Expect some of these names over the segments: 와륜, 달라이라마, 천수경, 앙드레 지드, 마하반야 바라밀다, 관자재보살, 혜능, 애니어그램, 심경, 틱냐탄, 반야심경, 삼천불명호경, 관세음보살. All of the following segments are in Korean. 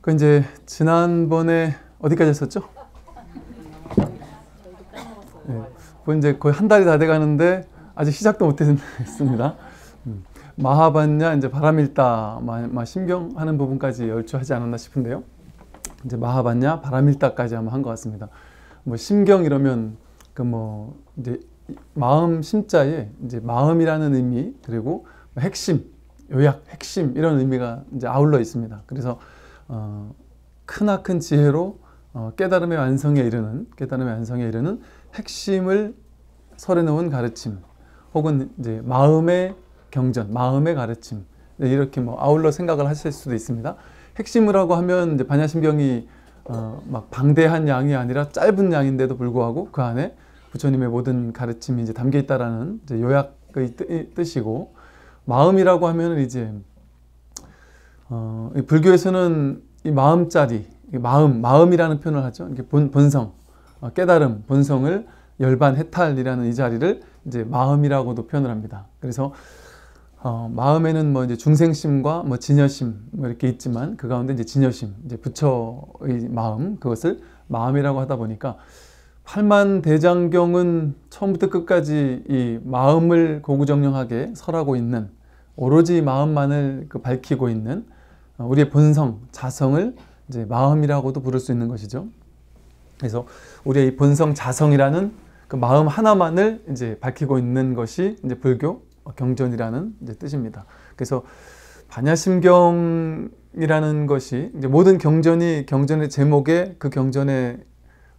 그 이제 지난번에 어디까지 했었죠? 네. 그 이제 거의 한 달이 다 돼가는데 아직 시작도 못했습니다. 마하반야 이제 바라밀다 심경하는 부분까지 열주하지 않았나 싶은데요. 이제 마하반야 바라밀다까지 한번 한 것 같습니다. 뭐 심경 이러면 그 뭐 이제 마음 심자에 이제 마음이라는 의미 그리고 핵심 요약 핵심 이런 의미가 이제 아울러 있습니다. 그래서 크나큰 지혜로 깨달음의 완성에 이르는 핵심을 설해 놓은 가르침 혹은 이제 마음의 경전, 마음의 가르침 이렇게 뭐 아울러 생각을 하실 수도 있습니다. 핵심이라고 하면 이제 반야심경이 막 방대한 양이 아니라 짧은 양인데도 불구하고 그 안에 부처님의 모든 가르침이 이제 담겨 있다라는 이제 요약의 뜻이고, 마음이라고 하면 이제 불교에서는 이 마음자리, 마음이라는 표현을 하죠. 이렇게 본성, 깨달음, 본성을 열반 해탈이라는 이 자리를 이제 마음이라고도 표현을 합니다. 그래서 마음에는 뭐 이제 중생심과 뭐 진여심 뭐 이렇게 있지만 그 가운데 이제 진여심, 이제 부처의 마음 그것을 마음이라고 하다 보니까 팔만대장경은 처음부터 끝까지 이 마음을 고구정령하게 설하고 있는, 오로지 마음만을 그 밝히고 있는 우리의 본성, 자성을 이제 마음이라고도 부를 수 있는 것이죠. 그래서 우리의 이 본성, 자성이라는 그 마음 하나만을 이제 밝히고 있는 것이 이제 불교 경전이라는 이제 뜻입니다. 그래서 반야심경이라는 것이 이제 모든 경전이 경전의 제목에 그 경전의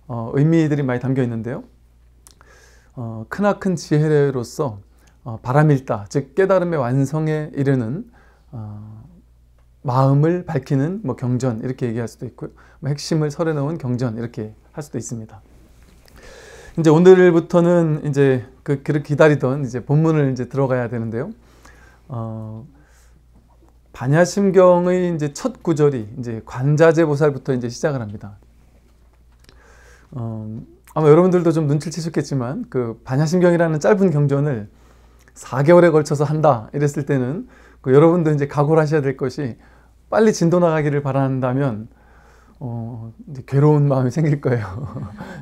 의미들이 많이 담겨 있는데요. 크나큰 지혜로서 바라밀다, 즉 깨달음의 완성에 이르는 마음을 밝히는 뭐 경전 이렇게 얘기할 수도 있고요. 뭐 핵심을 설해 놓은 경전 이렇게 할 수도 있습니다. 이제 오늘부터는 이제 그 길을 기다리던 이제 본문을 이제 들어가야 되는데요. 반야심경의 이제 첫 구절이 이제 관자재보살부터 이제 시작을 합니다. 아마 여러분들도 좀 눈치를 채셨겠지만 그 반야심경이라는 짧은 경전을 4개월에 걸쳐서 한다 이랬을 때는 그 여러분도 이제 각오를 하셔야 될 것이, 빨리 진도 나가기를 바란다면 이제 괴로운 마음이 생길 거예요.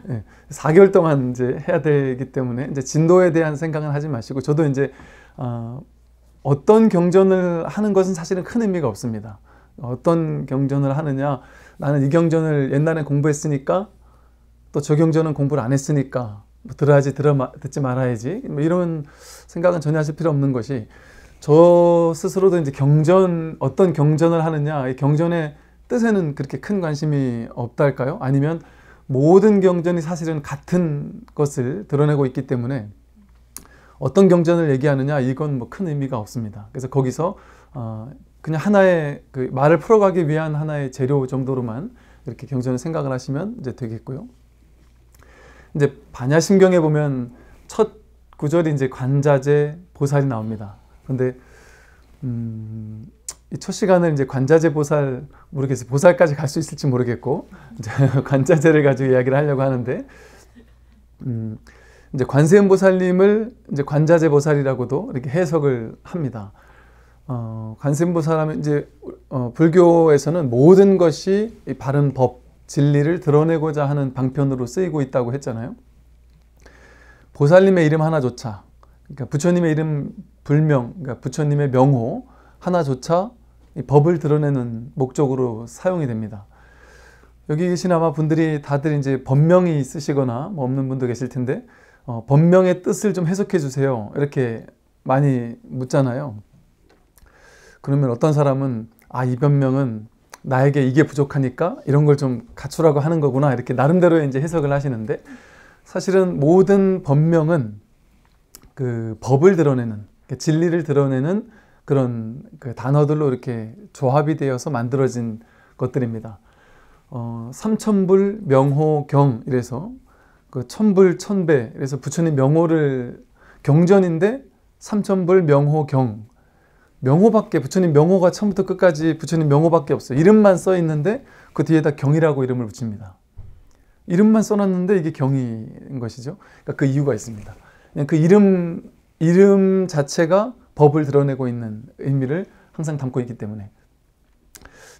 네, 4개월 동안 이제 해야 되기 때문에 이제 진도에 대한 생각은 하지 마시고, 저도 이제 어떤 경전을 하는 것은 사실은 큰 의미가 없습니다. 어떤 경전을 하느냐, 나는 이 경전을 옛날에 공부했으니까 또 저 경전은 공부를 안 했으니까 뭐 들어야지, 듣지 말아야지 뭐 이런 생각은 전혀 하실 필요 없는 것이, 저 스스로도 이제 경전, 어떤 경전을 하느냐, 이 경전의 뜻에는 그렇게 큰 관심이 없달까요? 아니면 모든 경전이 사실은 같은 것을 드러내고 있기 때문에 어떤 경전을 얘기하느냐, 이건 뭐 큰 의미가 없습니다. 그래서 거기서 그냥 하나의 그 말을 풀어가기 위한 하나의 재료 정도로만 이렇게 경전을 생각을 하시면 이제 되겠고요. 이제 반야심경에 보면 첫 구절이 이제 관자재 보살이 나옵니다. 근데 이 첫 시간은 이제 관자재 보살, 모르겠어요. 보살까지 갈 수 있을지 모르겠고 이제 관자재를 가지고 이야기를 하려고 하는데, 이제 관세음보살님을 이제 관자재 보살이라고도 이렇게 해석을 합니다. 관세음보살하면 이제 불교에서는 모든 것이 이 바른 법, 진리를 드러내고자 하는 방편으로 쓰이고 있다고 했잖아요. 보살님의 이름 하나조차, 그러니까 부처님의 이름 불명, 그러니까 부처님의 명호 하나조차 이 법을 드러내는 목적으로 사용이 됩니다. 여기 계신 아마 분들이 다들 이제 법명이 있으시거나 뭐 없는 분도 계실 텐데, 법명의 뜻을 좀 해석해 주세요 이렇게 많이 묻잖아요. 그러면 어떤 사람은 아, 이 법명은 나에게 이게 부족하니까 이런 걸 좀 갖추라고 하는 거구나 이렇게 나름대로 이제 해석을 하시는데, 사실은 모든 법명은 그 법을 드러내는, 진리를 드러내는 그런 그 단어들로 이렇게 조합이 되어서 만들어진 것들입니다. 삼천불명호경 이래서 그 천불 천배, 그래서 부처님 명호를 경전인데 삼천불명호경, 명호밖에, 부처님 명호가 처음부터 끝까지 부처님 명호밖에 없어요. 이름만 써 있는데 그 뒤에다 경이라고 이름을 붙입니다. 이름만 써놨는데 이게 경이인 것이죠. 그러니까 그 이유가 있습니다. 그 이름 자체가 법을 드러내고 있는 의미를 항상 담고 있기 때문에.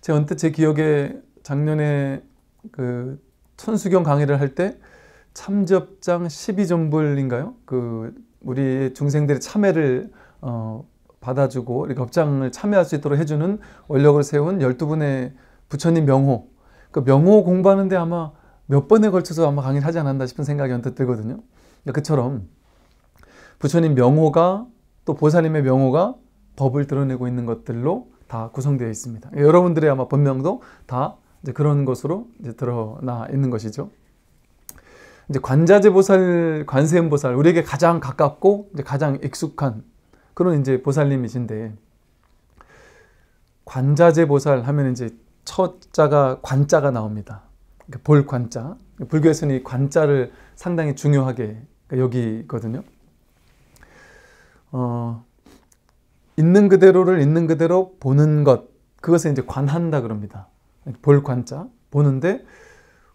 제가 언뜻 제 기억에 작년에 그 천수경 강의를 할 때 참접장 12정불인가요? 그 우리 중생들의 참회를 받아주고 이렇게 업장을 참여할 수 있도록 해주는 원력을 세운 12분의 부처님 명호, 그 명호 공부하는데 아마 몇 번에 걸쳐서 아마 강의를 하지 않았나 싶은 생각이 언뜻 들거든요. 그처럼 부처님 명호가 또 보살님의 명호가 법을 드러내고 있는 것들로 다 구성되어 있습니다. 여러분들의 아마 본명도 다 이제 그런 것으로 이제 드러나 있는 것이죠. 이제 관자재보살, 관세음보살, 우리에게 가장 가깝고 이제 가장 익숙한 그런 이제 보살님이신데, 관자재보살 하면 이제 첫 자가 관자가 나옵니다. 그러니까 볼 관자. 불교에서는 이 관자를 상당히 중요하게 여기거든요. 있는 그대로를 있는 그대로 보는 것, 그것을 이제 관한다 그럽니다. 볼 관자, 보는데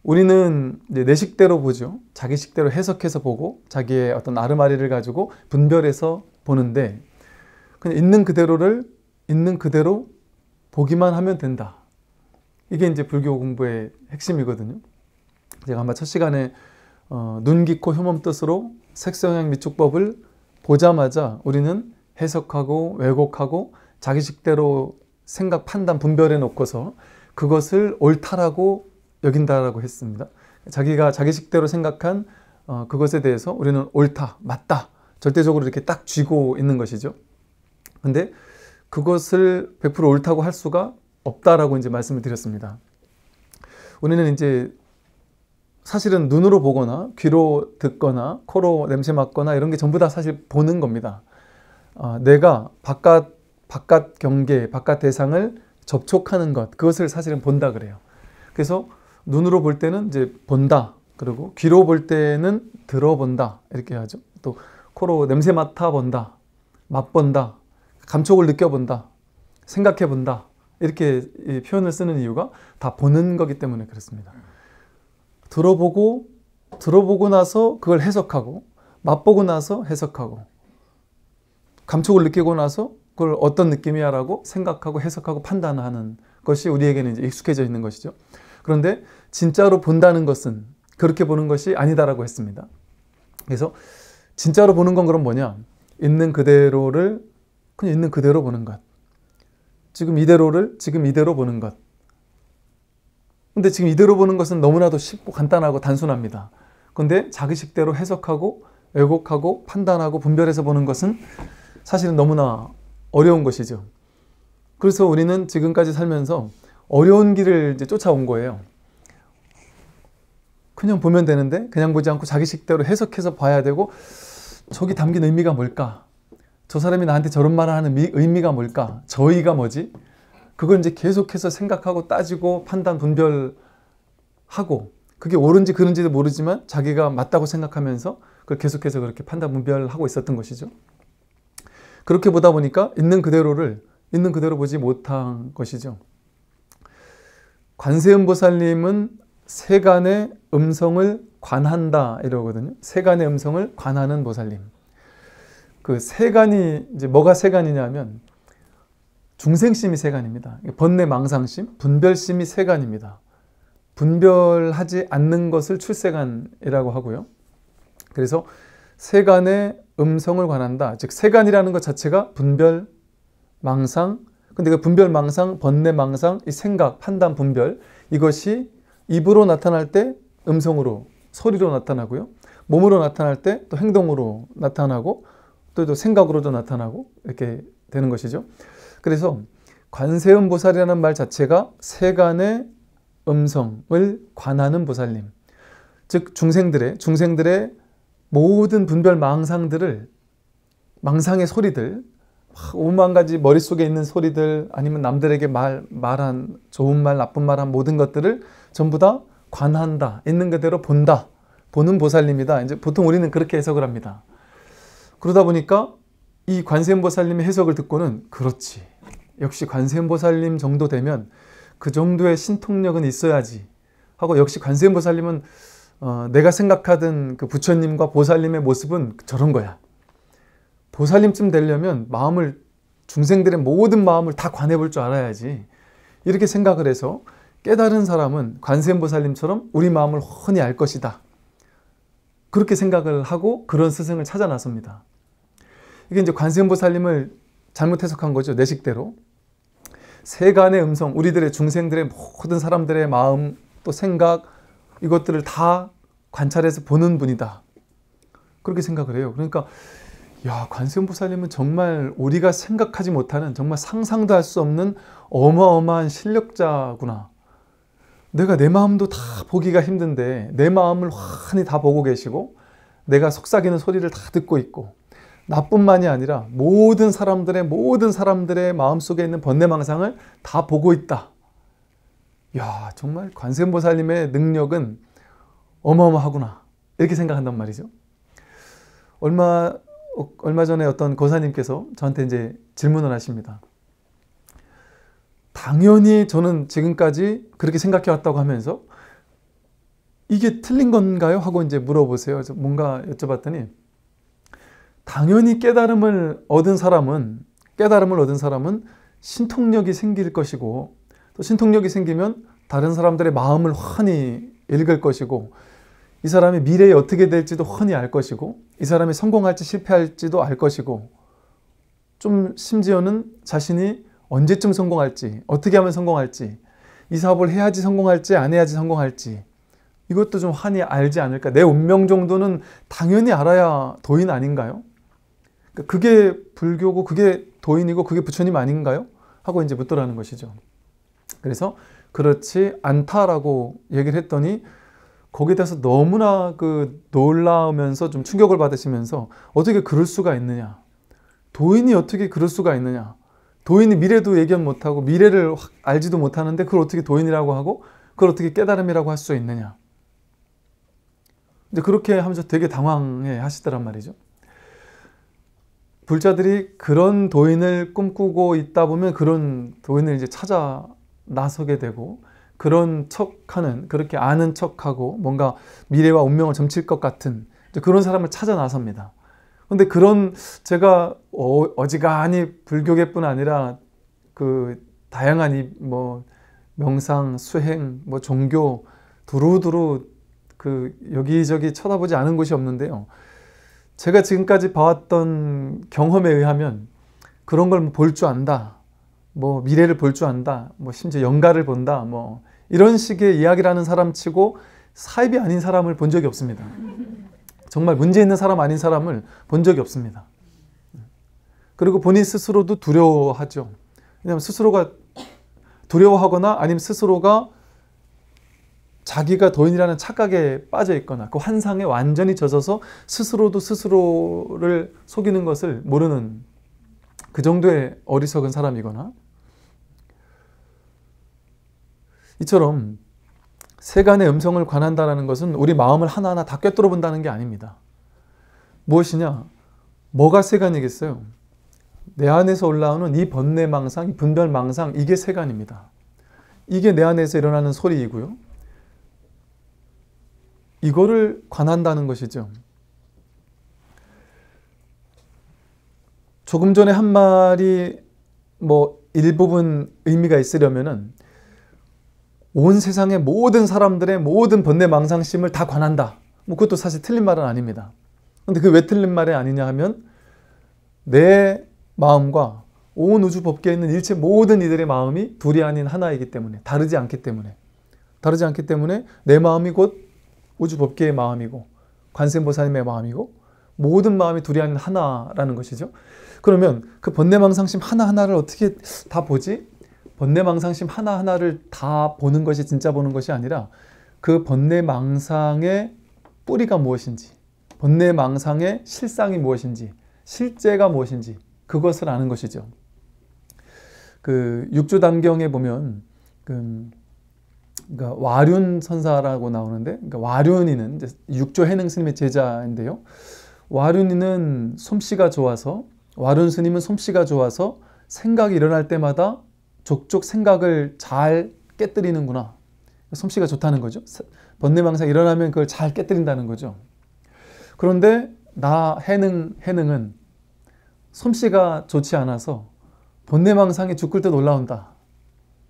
우리는 이제 내 식대로 보죠. 자기 식대로 해석해서 보고 자기의 어떤 아르마리를 가지고 분별해서 보는데, 그냥 있는 그대로를 있는 그대로 보기만 하면 된다. 이게 이제 불교 공부의 핵심이거든요. 제가 아마 첫 시간에 눈, 귀, 코, 혀몸 뜻으로 색성향 미축법을 보자마자 우리는 해석하고 왜곡하고 자기식대로 생각, 판단, 분별해 놓고서 그것을 옳다라고 여긴다라고 했습니다. 자기가 자기식대로 생각한 그것에 대해서 우리는 옳다, 맞다, 절대적으로 이렇게 딱 쥐고 있는 것이죠. 근데 그것을 100% 옳다고 할 수가 없다라고 이제 말씀을 드렸습니다. 우리는 이제 사실은 눈으로 보거나 귀로 듣거나 코로 냄새 맡거나 이런 게 전부 다 사실 보는 겁니다. 내가 바깥 경계, 바깥 대상을 접촉하는 것, 그것을 사실은 본다 그래요. 그래서 눈으로 볼 때는 이제 본다, 그리고 귀로 볼 때는 들어본다 이렇게 하죠. 또 코로 냄새 맡아본다, 맛본다, 감촉을 느껴본다, 생각해본다 이렇게 이 표현을 쓰는 이유가 다 보는 거기 때문에 그렇습니다. 들어보고 나서 그걸 해석하고, 맛보고 나서 해석하고, 감촉을 느끼고 나서 그걸 어떤 느낌이야 라고 생각하고 해석하고 판단하는 것이 우리에게는 이제 익숙해져 있는 것이죠. 그런데 진짜로 본다는 것은 그렇게 보는 것이 아니다라고 했습니다. 그래서 진짜로 보는 건 그럼 뭐냐? 있는 그대로를 그냥 있는 그대로 보는 것. 지금 이대로를 지금 이대로 보는 것. 근데 지금 이대로 보는 것은 너무나도 쉽고 간단하고 단순합니다. 근데 자기식대로 해석하고 왜곡하고 판단하고 분별해서 보는 것은 사실은 너무나 어려운 것이죠. 그래서 우리는 지금까지 살면서 어려운 길을 이제 쫓아온 거예요. 그냥 보면 되는데 그냥 보지 않고 자기식대로 해석해서 봐야 되고, 저기 담긴 의미가 뭘까? 저 사람이 나한테 저런 말을 하는 의미가 뭘까? 저의가 뭐지? 그걸 이제 계속해서 생각하고 따지고 판단, 분별하고, 그게 옳은지 그른지도 모르지만 자기가 맞다고 생각하면서 그걸 계속해서 그렇게 판단, 분별하고 있었던 것이죠. 그렇게 보다 보니까 있는 그대로를 있는 그대로 보지 못한 것이죠. 관세음보살님은 세간의 음성을 관한다 이러거든요. 세간의 음성을 관하는 보살님. 그 세간이 이제 뭐가 세간이냐면 중생심이 세간입니다. 번뇌, 망상심, 분별심이 세간입니다. 분별하지 않는 것을 출세간이라고 하고요. 그래서 세간의 음성을 관한다. 즉 세간이라는 것 자체가 분별, 망상, 근데 그 분별, 망상, 번뇌, 망상, 이 생각, 판단, 분별, 이것이 입으로 나타날 때 음성으로, 소리로 나타나고요. 몸으로 나타날 때 또 행동으로 나타나고 또 생각으로도 나타나고 이렇게 되는 것이죠. 그래서 관세음보살이라는 말 자체가 세간의 음성을 관하는 보살님, 즉 중생들의 모든 분별 망상들을, 망상의 소리들, 오만 가지 머릿속에 있는 소리들, 아니면 남들에게 말한 좋은 말, 나쁜 말한 모든 것들을 전부 다 관한다, 있는 그대로 본다, 보는 보살님이다. 이제 보통 우리는 그렇게 해석을 합니다. 그러다 보니까 이 관세음보살님의 해석을 듣고는 그렇지, 역시 관세음보살님 정도 되면 그 정도의 신통력은 있어야지 하고, 역시 관세음보살님은 내가 생각하던 그 부처님과 보살님의 모습은 저런 거야. 보살님쯤 되려면 마음을, 중생들의 모든 마음을 다 관해 볼 줄 알아야지. 이렇게 생각을 해서 깨달은 사람은 관세음보살님처럼 우리 마음을 훤히 알 것이다. 그렇게 생각을 하고 그런 스승을 찾아 나섭니다. 이게 이제 관세음보살님을 잘못 해석한 거죠. 내식대로. 세간의 음성, 우리들의 중생들의 모든 사람들의 마음 또 생각 이것들을 다 관찰해서 보는 분이다. 그렇게 생각을 해요. 그러니까 야, 관세음보살님은 정말 우리가 생각하지 못하는 정말 상상도 할 수 없는 어마어마한 실력자구나. 내가 내 마음도 다 보기가 힘든데 내 마음을 환히 다 보고 계시고 내가 속삭이는 소리를 다 듣고 있고 나뿐만이 아니라 모든 사람들의 마음속에 있는 번뇌망상을 다 보고 있다. 야, 정말 관세음보살님의 능력은 어마어마하구나. 이렇게 생각한단 말이죠. 얼마 전에 어떤 고사님께서 저한테 이제 질문을 하십니다. 당연히 저는 지금까지 그렇게 생각해 왔다고 하면서 이게 틀린 건가요? 하고 이제 물어보세요. 그래서 뭔가 여쭤봤더니 당연히 깨달음을 얻은 사람은 신통력이 생길 것이고 또 신통력이 생기면 다른 사람들의 마음을 훤히 읽을 것이고 이 사람이 미래에 어떻게 될지도 훤히 알 것이고 이 사람이 성공할지 실패할지도 알 것이고 좀 심지어는 자신이 언제쯤 성공할지 어떻게 하면 성공할지 이 사업을 해야지 성공할지 안 해야지 성공할지 이것도 좀 훤히 알지 않을까. 내 운명 정도는 당연히 알아야 도인 아닌가요? 그게 불교고 그게 도인이고 그게 부처님 아닌가요? 하고 이제 묻더라는 것이죠. 그래서 그렇지 않다라고 얘기를 했더니 거기에 대해서 너무나 놀라우면서 좀 충격을 받으시면서 어떻게 그럴 수가 있느냐, 도인이 어떻게 그럴 수가 있느냐, 도인이 미래도 예견 못하고 미래를 알지도 못하는데 그걸 어떻게 도인이라고 하고 그걸 어떻게 깨달음이라고 할 수 있느냐. 근데 그렇게 하면서 되게 당황해 하시더란 말이죠. 불자들이 그런 도인을 꿈꾸고 있다 보면 그런 도인을 이제 찾아 나서게 되고 그런 척하는, 그렇게 아는 척하고 뭔가 미래와 운명을 점칠 것 같은 그런 사람을 찾아 나섭니다. 그런데 그런 제가 어지간히 불교계뿐 아니라 그 다양한 명상, 수행, 종교 두루두루 여기저기 쳐다보지 않은 곳이 없는데요. 제가 지금까지 봐왔던 경험에 의하면 그런 걸 볼 줄 안다, 미래를 볼 줄 안다, 심지어 영가를 본다, 이런 식의 이야기를 하는 사람치고 사입이 아닌 사람을 본 적이 없습니다. 정말 문제 있는 사람 아닌 사람을 본 적이 없습니다. 그리고 본인 스스로도 두려워하죠. 왜냐하면 스스로가 두려워하거나 아니면 스스로가 자기가 도인이라는 착각에 빠져 있거나 그 환상에 완전히 젖어서 스스로도 스스로를 속이는 것을 모르는 그 정도의 어리석은 사람이거나 이처럼 세간의 음성을 관한다는 것은 우리 마음을 하나하나 다 꿰뚫어 본다는 게 아닙니다. 무엇이냐? 뭐가 세간이겠어요? 내 안에서 올라오는 이 번뇌망상, 이 분별망상, 이게 세간입니다. 이게 내 안에서 일어나는 소리이고요. 이거를 관한다는 것이죠. 조금 전에 한 말이 일부분 의미가 있으려면은 온 세상의 모든 사람들의 모든 번뇌망상심을 다 관한다. 그것도 사실 틀린 말은 아닙니다. 그런데 그게 왜 틀린 말이 아니냐 하면 내 마음과 온 우주 법계에 있는 일체 모든 이들의 마음이 둘이 아닌 하나이기 때문에, 다르지 않기 때문에 내 마음이 곧 우주 법계의 마음이고 관세음보살님의 마음이고 모든 마음이 둘이 아닌 하나라는 것이죠. 그러면 그 번뇌망상심 하나하나를 어떻게 다 보지? 번뇌망상심 하나하나를 다 보는 것이 진짜 보는 것이 아니라 그 번뇌망상의 뿌리가 무엇인지, 번뇌망상의 실상이 무엇인지, 실제가 무엇인지 그것을 아는 것이죠. 그 육조단경에 보면 와륜 선사라고 나오는데, 와륜이는 이제 육조 혜능 스님의 제자인데요. 와륜이는 솜씨가 좋아서, 와륜 스님은 솜씨가 좋아서 생각이 일어날 때마다 족족 생각을 잘 깨뜨리는구나. 솜씨가 좋다는 거죠. 번뇌망상이 일어나면 그걸 잘 깨뜨린다는 거죠. 그런데 혜능은 솜씨가 좋지 않아서 번뇌망상이 죽을 듯 올라온다.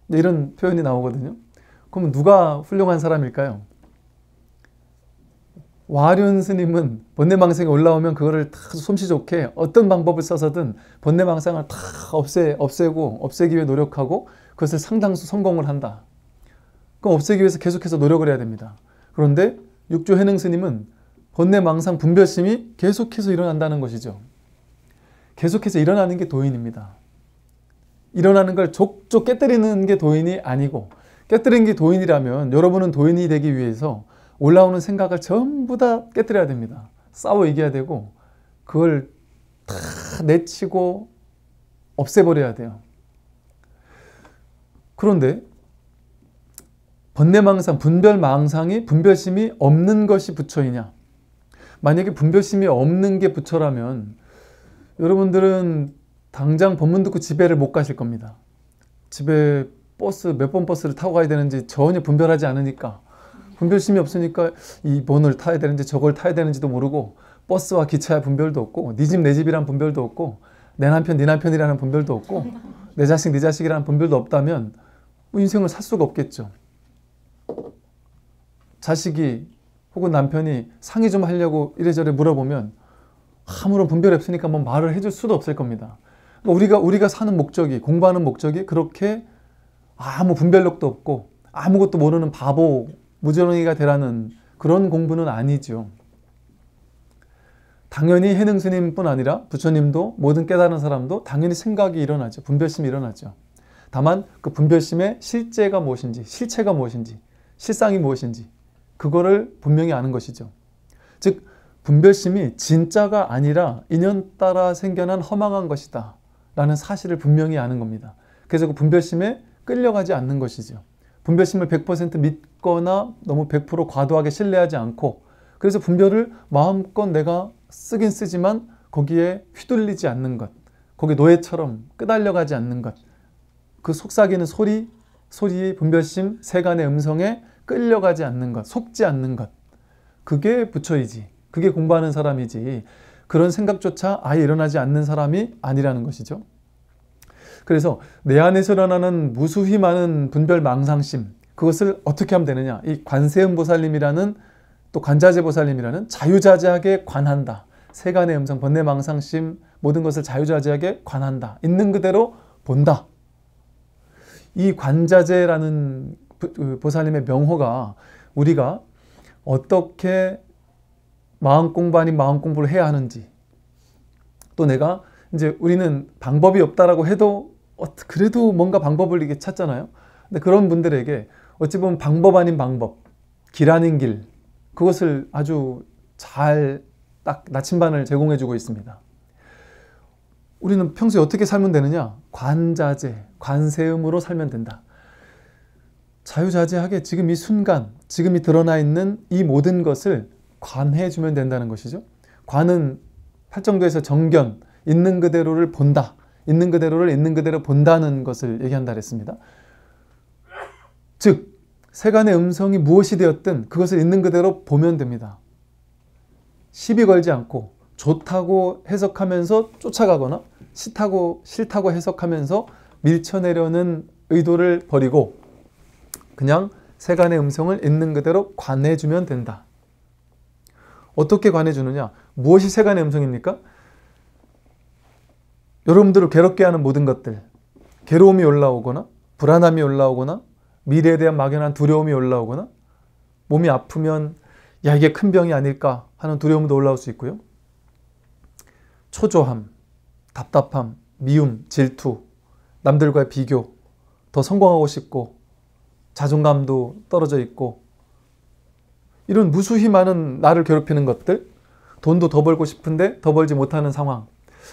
이런 표현이 나오거든요. 그럼 누가 훌륭한 사람일까요? 와륜 스님은 번뇌망상이 올라오면 그거를 다 솜씨 좋게 어떤 방법을 써서든 번뇌망상을 다 없애기 위해 노력하고 그것을 상당수 성공을 한다. 그럼 없애기 위해서 계속해서 노력을 해야 됩니다. 그런데 육조 혜능 스님은 번뇌망상 분별심이 계속해서 일어난다는 것이죠. 계속해서 일어나는 게 도인입니다. 일어나는 걸 족족 깨뜨리는 게 도인이 아니고, 깨뜨리는 게 도인이라면 여러분은 도인이 되기 위해서 올라오는 생각을 전부 다 깨뜨려야 됩니다. 싸워 이겨야 되고 그걸 다 내치고 없애버려야 돼요. 그런데 번뇌망상, 분별망상이 분별심이 없는 것이 부처이냐? 만약에 분별심이 없는 게 부처라면 여러분들은 당장 법문 듣고 집에를 못 가실 겁니다. 집에 버스 몇 번 버스를 타고 가야 되는지 전혀 분별하지 않으니까, 분별심이 없으니까 이 번을 타야 되는지 저걸 타야 되는지도 모르고, 버스와 기차의 분별도 없고, 네 집 내 집이라는 분별도 없고, 내 남편 네 남편이라는 분별도 없고, 내 자식 네 자식이라는 분별도 없다면 뭐 인생을 살 수가 없겠죠. 자식이 혹은 남편이 상의 좀 하려고 이래저래 물어보면 아무런 분별이 없으니까 뭐 말을 해줄 수도 없을 겁니다. 그러니까 우리가 사는 목적이, 공부하는 목적이 그렇게 아무 분별력도 없고 아무것도 모르는 바보 무지렁이가 되라는 그런 공부는 아니죠. 당연히 혜능 스님뿐 아니라 부처님도, 모든 깨달은 사람도 당연히 생각이 일어나죠. 분별심이 일어나죠. 다만 그 분별심의 실제가 무엇인지, 실체가 무엇인지, 실상이 무엇인지 그거를 분명히 아는 것이죠. 즉 분별심이 진짜가 아니라 인연따라 생겨난 허망한 것이다 라는 사실을 분명히 아는 겁니다. 그래서 그 분별심에 끌려가지 않는 것이죠. 분별심을 100% 믿거나 너무 100% 과도하게 신뢰하지 않고, 그래서 분별을 마음껏 내가 쓰긴 쓰지만 거기에 휘둘리지 않는 것, 거기 노예처럼 끄달려가지 않는 것, 그 속삭이는 소리, 분별심, 세간의 음성에 끌려가지 않는 것, 속지 않는 것, 그게 부처이지, 그게 공부하는 사람이지, 그런 생각조차 아예 일어나지 않는 사람이 아니라는 것이죠. 그래서 내 안에서 일어나는 무수히 많은 분별망상심, 그것을 어떻게 하면 되느냐, 이 관세음보살님이라는, 또 관자재보살님이라는 자유자재하게 관한다, 세간의 음성, 번뇌망상심 모든 것을 자유자재하게 관한다, 있는 그대로 본다. 이 관자재라는 보살님의 명호가 우리가 어떻게 마음공부 아닌 마음공부를 해야 하는지, 또 내가 이제 우리는 방법이 없다라고 해도 그래도 뭔가 방법을 이렇게 찾잖아요. 근데 그런 분들에게 어찌 보면 방법 아닌 방법, 길 아닌 길, 그것을 아주 잘 딱 나침반을 제공해주고 있습니다. 우리는 평소에 어떻게 살면 되느냐? 관자재, 관세음으로 살면 된다. 자유자재하게 지금 이 순간, 지금 이 드러나 있는 이 모든 것을 관해주면 된다는 것이죠. 관은 팔정도에서 정견, 있는 그대로를 본다, 있는 그대로를 있는 그대로 본다는 것을 얘기한다 그랬습니다. 즉 세간의 음성이 무엇이 되었든 그것을 있는 그대로 보면 됩니다. 시비 걸지 않고, 좋다고 해석하면서 쫓아가거나 싫다고 해석하면서 밀쳐내려는 의도를 버리고 그냥 세간의 음성을 있는 그대로 관해주면 된다. 어떻게 관해주느냐? 무엇이 세간의 음성입니까? 여러분들을 괴롭게 하는 모든 것들, 괴로움이 올라오거나 불안함이 올라오거나 미래에 대한 막연한 두려움이 올라오거나, 몸이 아프면 야 이게 큰 병이 아닐까 하는 두려움도 올라올 수 있고요, 초조함, 답답함, 미움, 질투, 남들과의 비교, 더 성공하고 싶고 자존감도 떨어져 있고, 이런 무수히 많은 나를 괴롭히는 것들, 돈도 더 벌고 싶은데 더 벌지 못하는 상황,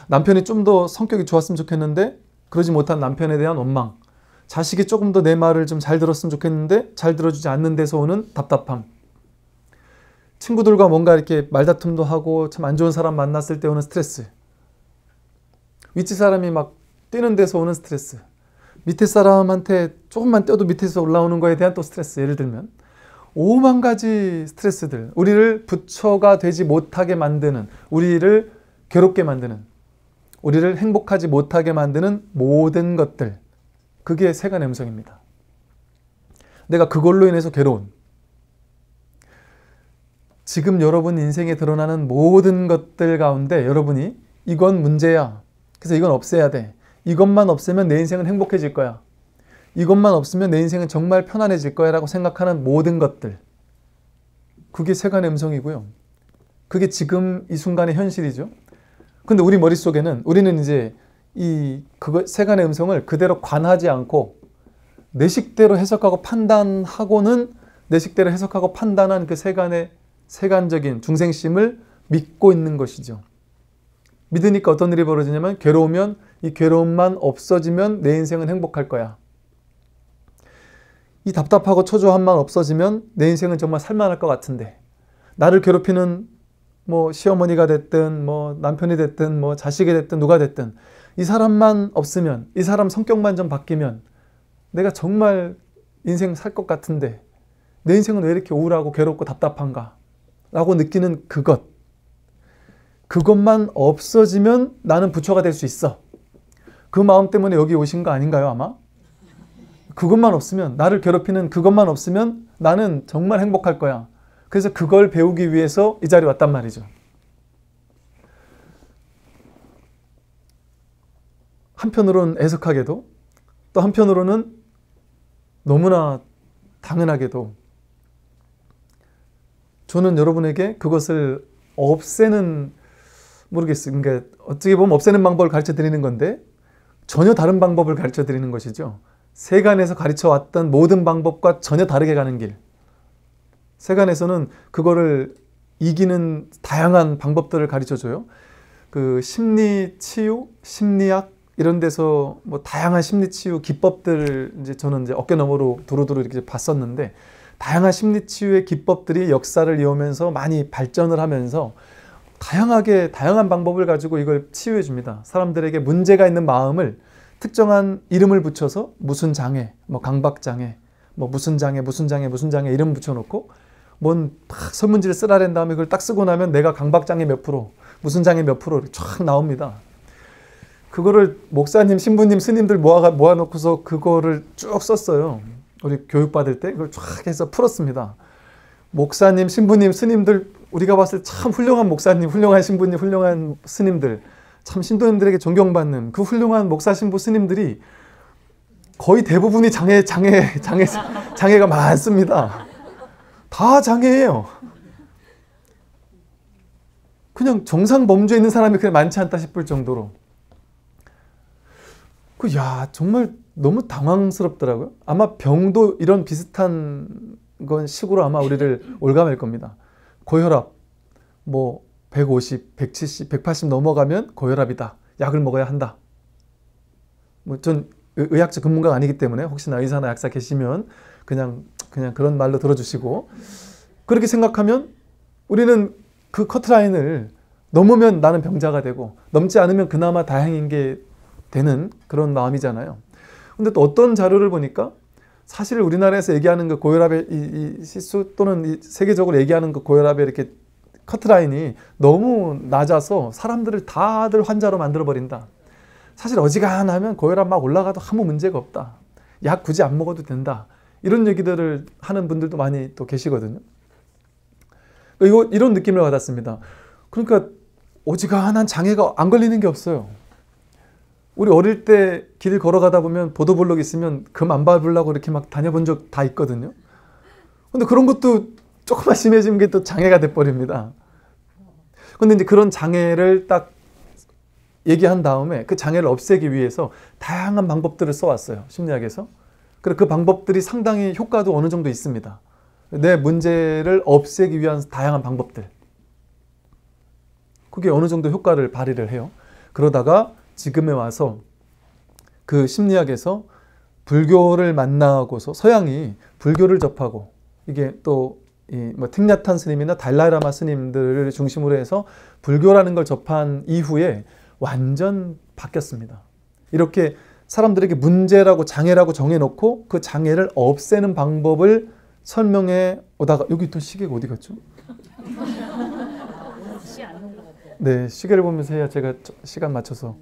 남편이 좀 더 성격이 좋았으면 좋겠는데 그러지 못한 남편에 대한 원망, 자식이 조금 더 내 말을 좀 잘 들었으면 좋겠는데 잘 들어주지 않는 데서 오는 답답함, 친구들과 뭔가 이렇게 말다툼도 하고 참 안 좋은 사람 만났을 때 오는 스트레스, 윗집 사람이 막 뛰는 데서 오는 스트레스, 밑에 사람한테 조금만 뛰어도 밑에서 올라오는 거에 대한 또 스트레스, 예를 들면 5만 가지 스트레스들, 우리를 부처가 되지 못하게 만드는, 우리를 괴롭게 만드는, 우리를 행복하지 못하게 만드는 모든 것들, 그게 세간의 음성입니다. 내가 그걸로 인해서 괴로운, 지금 여러분 인생에 드러나는 모든 것들 가운데 여러분이 이건 문제야, 그래서 이건 없애야 돼, 이것만 없애면 내 인생은 행복해질 거야, 이것만 없으면 내 인생은 정말 편안해질 거야 라고 생각하는 모든 것들, 그게 세간의 음성이고요. 그게 지금 이 순간의 현실이죠. 근데 우리 머릿속에는, 우리는 이제 이 세간의 음성을 그대로 관하지 않고 내 식대로 해석하고 판단하고는, 내 식대로 해석하고 판단한 그 세간의 세간적인 중생심을 믿고 있는 것이죠. 믿으니까 어떤 일이 벌어지냐면, 괴로우면 이 괴로움만 없어지면 내 인생은 행복할 거야, 이 답답하고 초조함만 없어지면 내 인생은 정말 살만할 것 같은데, 나를 괴롭히는 뭐 시어머니가 됐든 뭐 남편이 됐든 뭐 자식이 됐든 누가 됐든, 이 사람만 없으면, 이 사람 성격만 좀 바뀌면 내가 정말 인생 살 것 같은데 내 인생은 왜 이렇게 우울하고 괴롭고 답답한가 라고 느끼는 그것, 그것만 없어지면 나는 부처가 될 수 있어, 그 마음 때문에 여기 오신 거 아닌가요? 아마 그것만 없으면, 나를 괴롭히는 그것만 없으면 나는 정말 행복할 거야, 그래서 그걸 배우기 위해서 이 자리에 왔단 말이죠. 한편으로는 애석하게도, 또 한편으로는 너무나 당연하게도, 저는 여러분에게 그것을 없애는, 모르겠어요, 그러니까 어떻게 보면 없애는 방법을 가르쳐드리는 건데 전혀 다른 방법을 가르쳐드리는 것이죠. 세간에서 가르쳐왔던 모든 방법과 전혀 다르게 가는 길. 세간에서는 그거를 이기는 다양한 방법들을 가르쳐줘요. 그 심리치유, 심리학 이런 데서 뭐 다양한 심리치유 기법들을 이제 저는 이제 어깨너머로 두루두루 이렇게 봤었는데, 다양한 심리치유의 기법들이 역사를 이어오면서 많이 발전을 하면서 다양하게 다양한 방법을 가지고 이걸 치유해 줍니다. 사람들에게 문제가 있는 마음을 특정한 이름을 붙여서 무슨 장애, 뭐 강박장애, 뭐 무슨 장애 이름 붙여놓고 뭔 팍 설문지를 쓰라랜 다음에 그걸 딱 쓰고 나면 내가 강박장애 몇 프로, 무슨 장애 몇 프로 이렇게 쫙 나옵니다. 그거를 목사님, 신부님, 스님들 모아놓고서 그거를 쭉 썼어요. 우리 교육받을 때 그걸 쫙 해서 풀었습니다. 목사님, 신부님, 스님들, 우리가 봤을 때 참 훌륭한 목사님, 훌륭한 신부님, 훌륭한 스님들, 참 신도님들에게 존경받는 그 훌륭한 목사, 신부, 스님들이 거의 대부분이 장애가 많습니다. 다 장애예요. 그냥 정상 범주에 있는 사람이 그냥 많지 않다 싶을 정도로. 야, 정말 너무 당황스럽더라고요. 아마 병도 이런 비슷한 건 식으로 아마 우리를 올감할 겁니다. 고혈압, 뭐 150, 170, 180 넘어가면 고혈압이다, 약을 먹어야 한다. 뭐 전 의학적 전문가가 아니기 때문에 혹시나 의사나 약사 계시면 그냥 그런 말로 들어주시고, 그렇게 생각하면 우리는 그 커트라인을 넘으면 나는 병자가 되고 넘지 않으면 그나마 다행인 게 되는 그런 마음이잖아요. 근데 또 어떤 자료를 보니까 사실 우리나라에서 얘기하는 그 고혈압의 이 시수 또는 이 세계적으로 얘기하는 그 고혈압의 이렇게 커트라인이 너무 낮아서 사람들을 다들 환자로 만들어버린다. 사실 어지간하면 고혈압 막 올라가도 아무 문제가 없다, 약 굳이 안 먹어도 된다, 이런 얘기들을 하는 분들도 많이 또 계시거든요. 이런 느낌을 받았습니다. 그러니까 어지간한 장애가 안 걸리는 게 없어요. 우리 어릴 때 길 걸어가다 보면 보도블록 있으면 금 안 밟으려고 이렇게 막 다녀본 적 다 있거든요. 근데 그런 것도 조금만 심해지는 게 또 장애가 돼버립니다. 근데 이제 그런 장애를 딱 얘기한 다음에 그 장애를 없애기 위해서 다양한 방법들을 써왔어요, 심리학에서. 그리고 그 방법들이 상당히 효과도 어느 정도 있습니다. 내 문제를 없애기 위한 다양한 방법들. 그게 어느 정도 효과를 발휘를 해요. 그러다가 지금에 와서 그 심리학에서 불교를 만나고서, 서양이 불교를 접하고, 이게 또 뭐 틱냐탄 스님이나 달라이라마 스님들을 중심으로 해서 불교라는 걸 접한 이후에 완전 바뀌었습니다. 이렇게 사람들에게 문제라고 장애라고 정해놓고 그 장애를 없애는 방법을 설명해 오다가, 여기 또 시계가 어디 갔죠? 네, 시계를 보면서 해야 제가 시간 맞춰서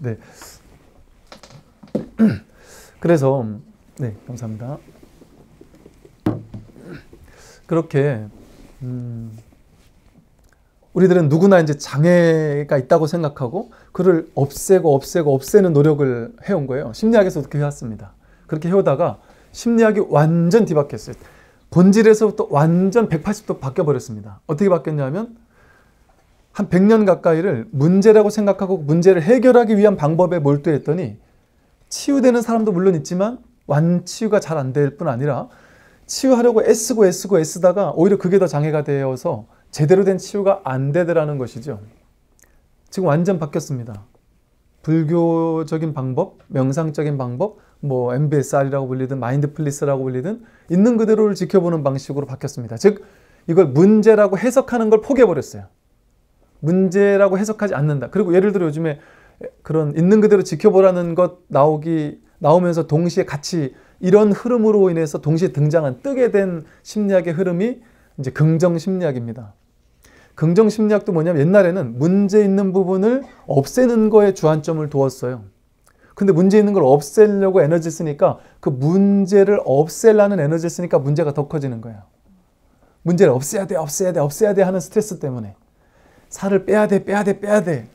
네. 그래서 네, 감사합니다. 그렇게 우리들은 누구나 이제 장애가 있다고 생각하고 그를 없애는 노력을 해온 거예요. 심리학에서도 그렇게 해왔습니다. 그렇게 해오다가 심리학이 완전 뒤바뀌었어요. 본질에서부터 완전 180도 바뀌어버렸습니다. 어떻게 바뀌었냐면 한 100년 가까이를 문제라고 생각하고 문제를 해결하기 위한 방법에 몰두했더니 치유되는 사람도 물론 있지만 완치유가 잘 안 될 뿐 아니라 치유하려고 애쓰다가 오히려 그게 더 장애가 되어서 제대로 된 치유가 안 되더라는 것이죠. 지금 완전 바뀌었습니다. 불교적인 방법, 명상적인 방법, 뭐 MBSR이라고 불리든 마인드풀니스라고 불리든 있는 그대로를 지켜보는 방식으로 바뀌었습니다. 즉 이걸 문제라고 해석하는 걸 포기해버렸어요. 문제라고 해석하지 않는다. 그리고 예를 들어 요즘에 그런 있는 그대로 지켜보라는 것 나오면서 동시에 같이 이런 흐름으로 인해서 동시에 등장한 뜨게 된 심리학의 흐름이 이제 긍정심리학입니다. 긍정심리학도 뭐냐면 옛날에는 문제 있는 부분을 없애는 거에 주안점을 두었어요. 근데 문제 있는 걸 없애려고 에너지 쓰니까 그 문제를 없애려는 에너지 쓰니까 문제가 더 커지는 거예요. 문제를 없애야 돼 하는 스트레스 때문에 살을 빼야 돼.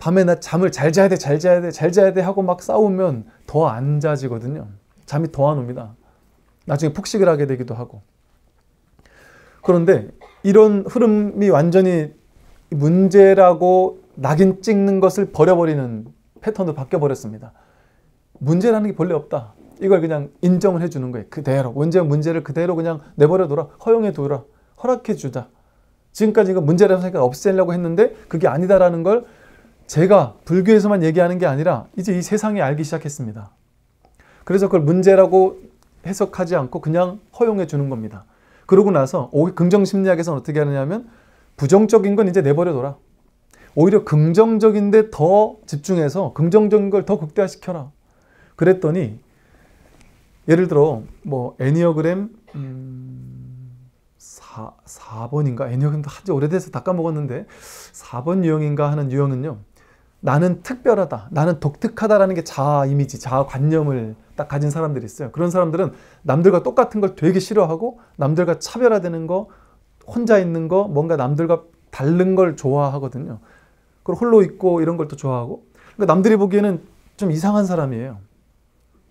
밤에 낮 잠을 잘 자야 돼 하고 막 싸우면 더 안 자지거든요. 잠이 더 안 옵니다. 나중에 폭식을 하게 되기도 하고. 그런데 이런 흐름이 완전히 문제라고 낙인 찍는 것을 버려버리는 패턴으로 바뀌어버렸습니다. 문제라는 게 본래 없다. 이걸 그냥 인정을 해주는 거예요. 그대로. 문제를 그대로 그냥 내버려둬라. 허용해둬라. 허락해주자. 지금까지 이거 문제라고 생각 없애려고 했는데 그게 아니다라는 걸 제가 불교에서만 얘기하는 게 아니라 이제 이 세상이 알기 시작했습니다. 그래서 그걸 문제라고 해석하지 않고 그냥 허용해 주는 겁니다. 그러고 나서 긍정심리학에서는 어떻게 하느냐 하면 부정적인 건 이제 내버려둬라. 오히려 긍정적인데 더 집중해서 긍정적인 걸 더 극대화시켜라. 그랬더니 예를 들어 뭐 애니어그램 4번인가? 애니어그램도 한지 오래돼서 다 까먹었는데 4번 유형인가 하는 유형은요. 나는 특별하다, 나는 독특하다라는 게 자아 이미지, 자아 관념을 딱 가진 사람들이 있어요. 그런 사람들은 남들과 똑같은 걸 되게 싫어하고 남들과 차별화되는 거, 혼자 있는 거, 뭔가 남들과 다른 걸 좋아하거든요. 그리고 홀로 있고 이런 걸 또 좋아하고 그러니까 남들이 보기에는 좀 이상한 사람이에요.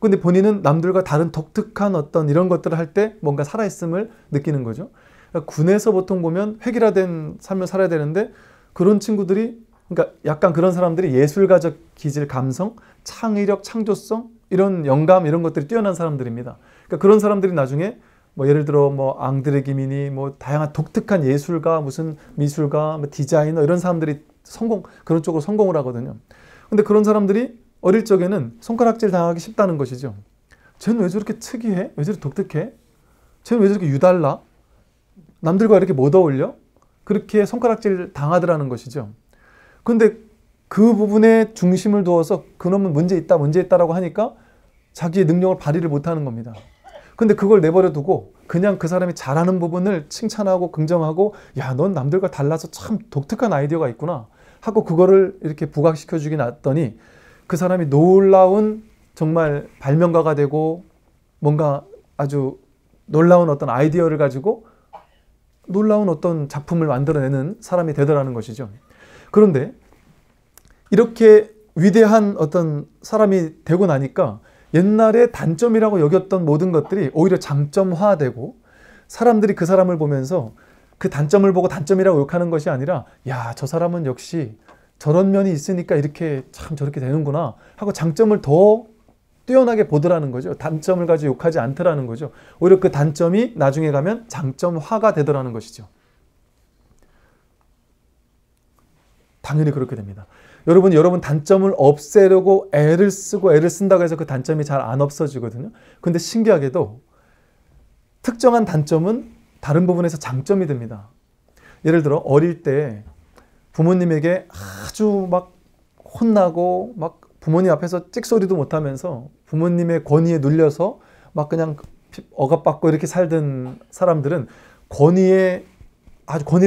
근데 본인은 남들과 다른 독특한 어떤 이런 것들을 할 때 뭔가 살아있음을 느끼는 거죠. 그러니까 군에서 보통 보면 획일화된 삶을 살아야 되는데 그런 친구들이 그러니까 약간 그런 사람들이 예술가적 기질, 감성, 창의력, 창조성, 이런 영감 이런 것들이 뛰어난 사람들입니다. 그러니까 그런 사람들이 나중에 뭐 예를 들어 뭐 앙드레 지드, 뭐 다양한 독특한 예술가, 무슨 미술가, 뭐 디자이너 이런 사람들이 그런 쪽으로 성공을 하거든요. 근데 그런 사람들이 어릴 적에는 손가락질 당하기 쉽다는 것이죠. 쟤는 왜 저렇게 특이해? 왜 저렇게 독특해? 쟤는 왜 저렇게 유달라? 남들과 이렇게 못 어울려? 그렇게 손가락질 당하더라는 것이죠. 근데 그 부분에 중심을 두어서 그놈은 문제 있다라고 하니까 자기의 능력을 발휘를 못하는 겁니다. 근데 그걸 내버려 두고 그냥 그 사람이 잘하는 부분을 칭찬하고 긍정하고 야, 넌 남들과 달라서 참 독특한 아이디어가 있구나 하고 그거를 이렇게 부각시켜 주긴 했더니 그 사람이 놀라운 정말 발명가가 되고 뭔가 아주 놀라운 어떤 아이디어를 가지고 놀라운 어떤 작품을 만들어내는 사람이 되더라는 것이죠. 그런데 이렇게 위대한 어떤 사람이 되고 나니까 옛날에 단점이라고 여겼던 모든 것들이 오히려 장점화되고 사람들이 그 사람을 보면서 그 단점을 보고 단점이라고 욕하는 것이 아니라 야, 저 사람은 역시 저런 면이 있으니까 이렇게 참 저렇게 되는구나 하고 장점을 더 뛰어나게 보더라는 거죠. 단점을 가지고 욕하지 않더라는 거죠. 오히려 그 단점이 나중에 가면 장점화가 되더라는 것이죠. 당연히 그렇게 됩니다. 여러분 단점을 없애려고 애를 쓴다고 해서 그 단점이 잘 안 없어지거든요. 근데 신기하게도 특정한 단점은 다른 부분에서 장점이 됩니다. 예를 들어 어릴 때 부모님에게 아주 막 혼나고 막 부모님 앞에서 찍소리도 못하면서 부모님의 권위에 눌려서 막 그냥 억압받고 이렇게 살던 사람들은 권위를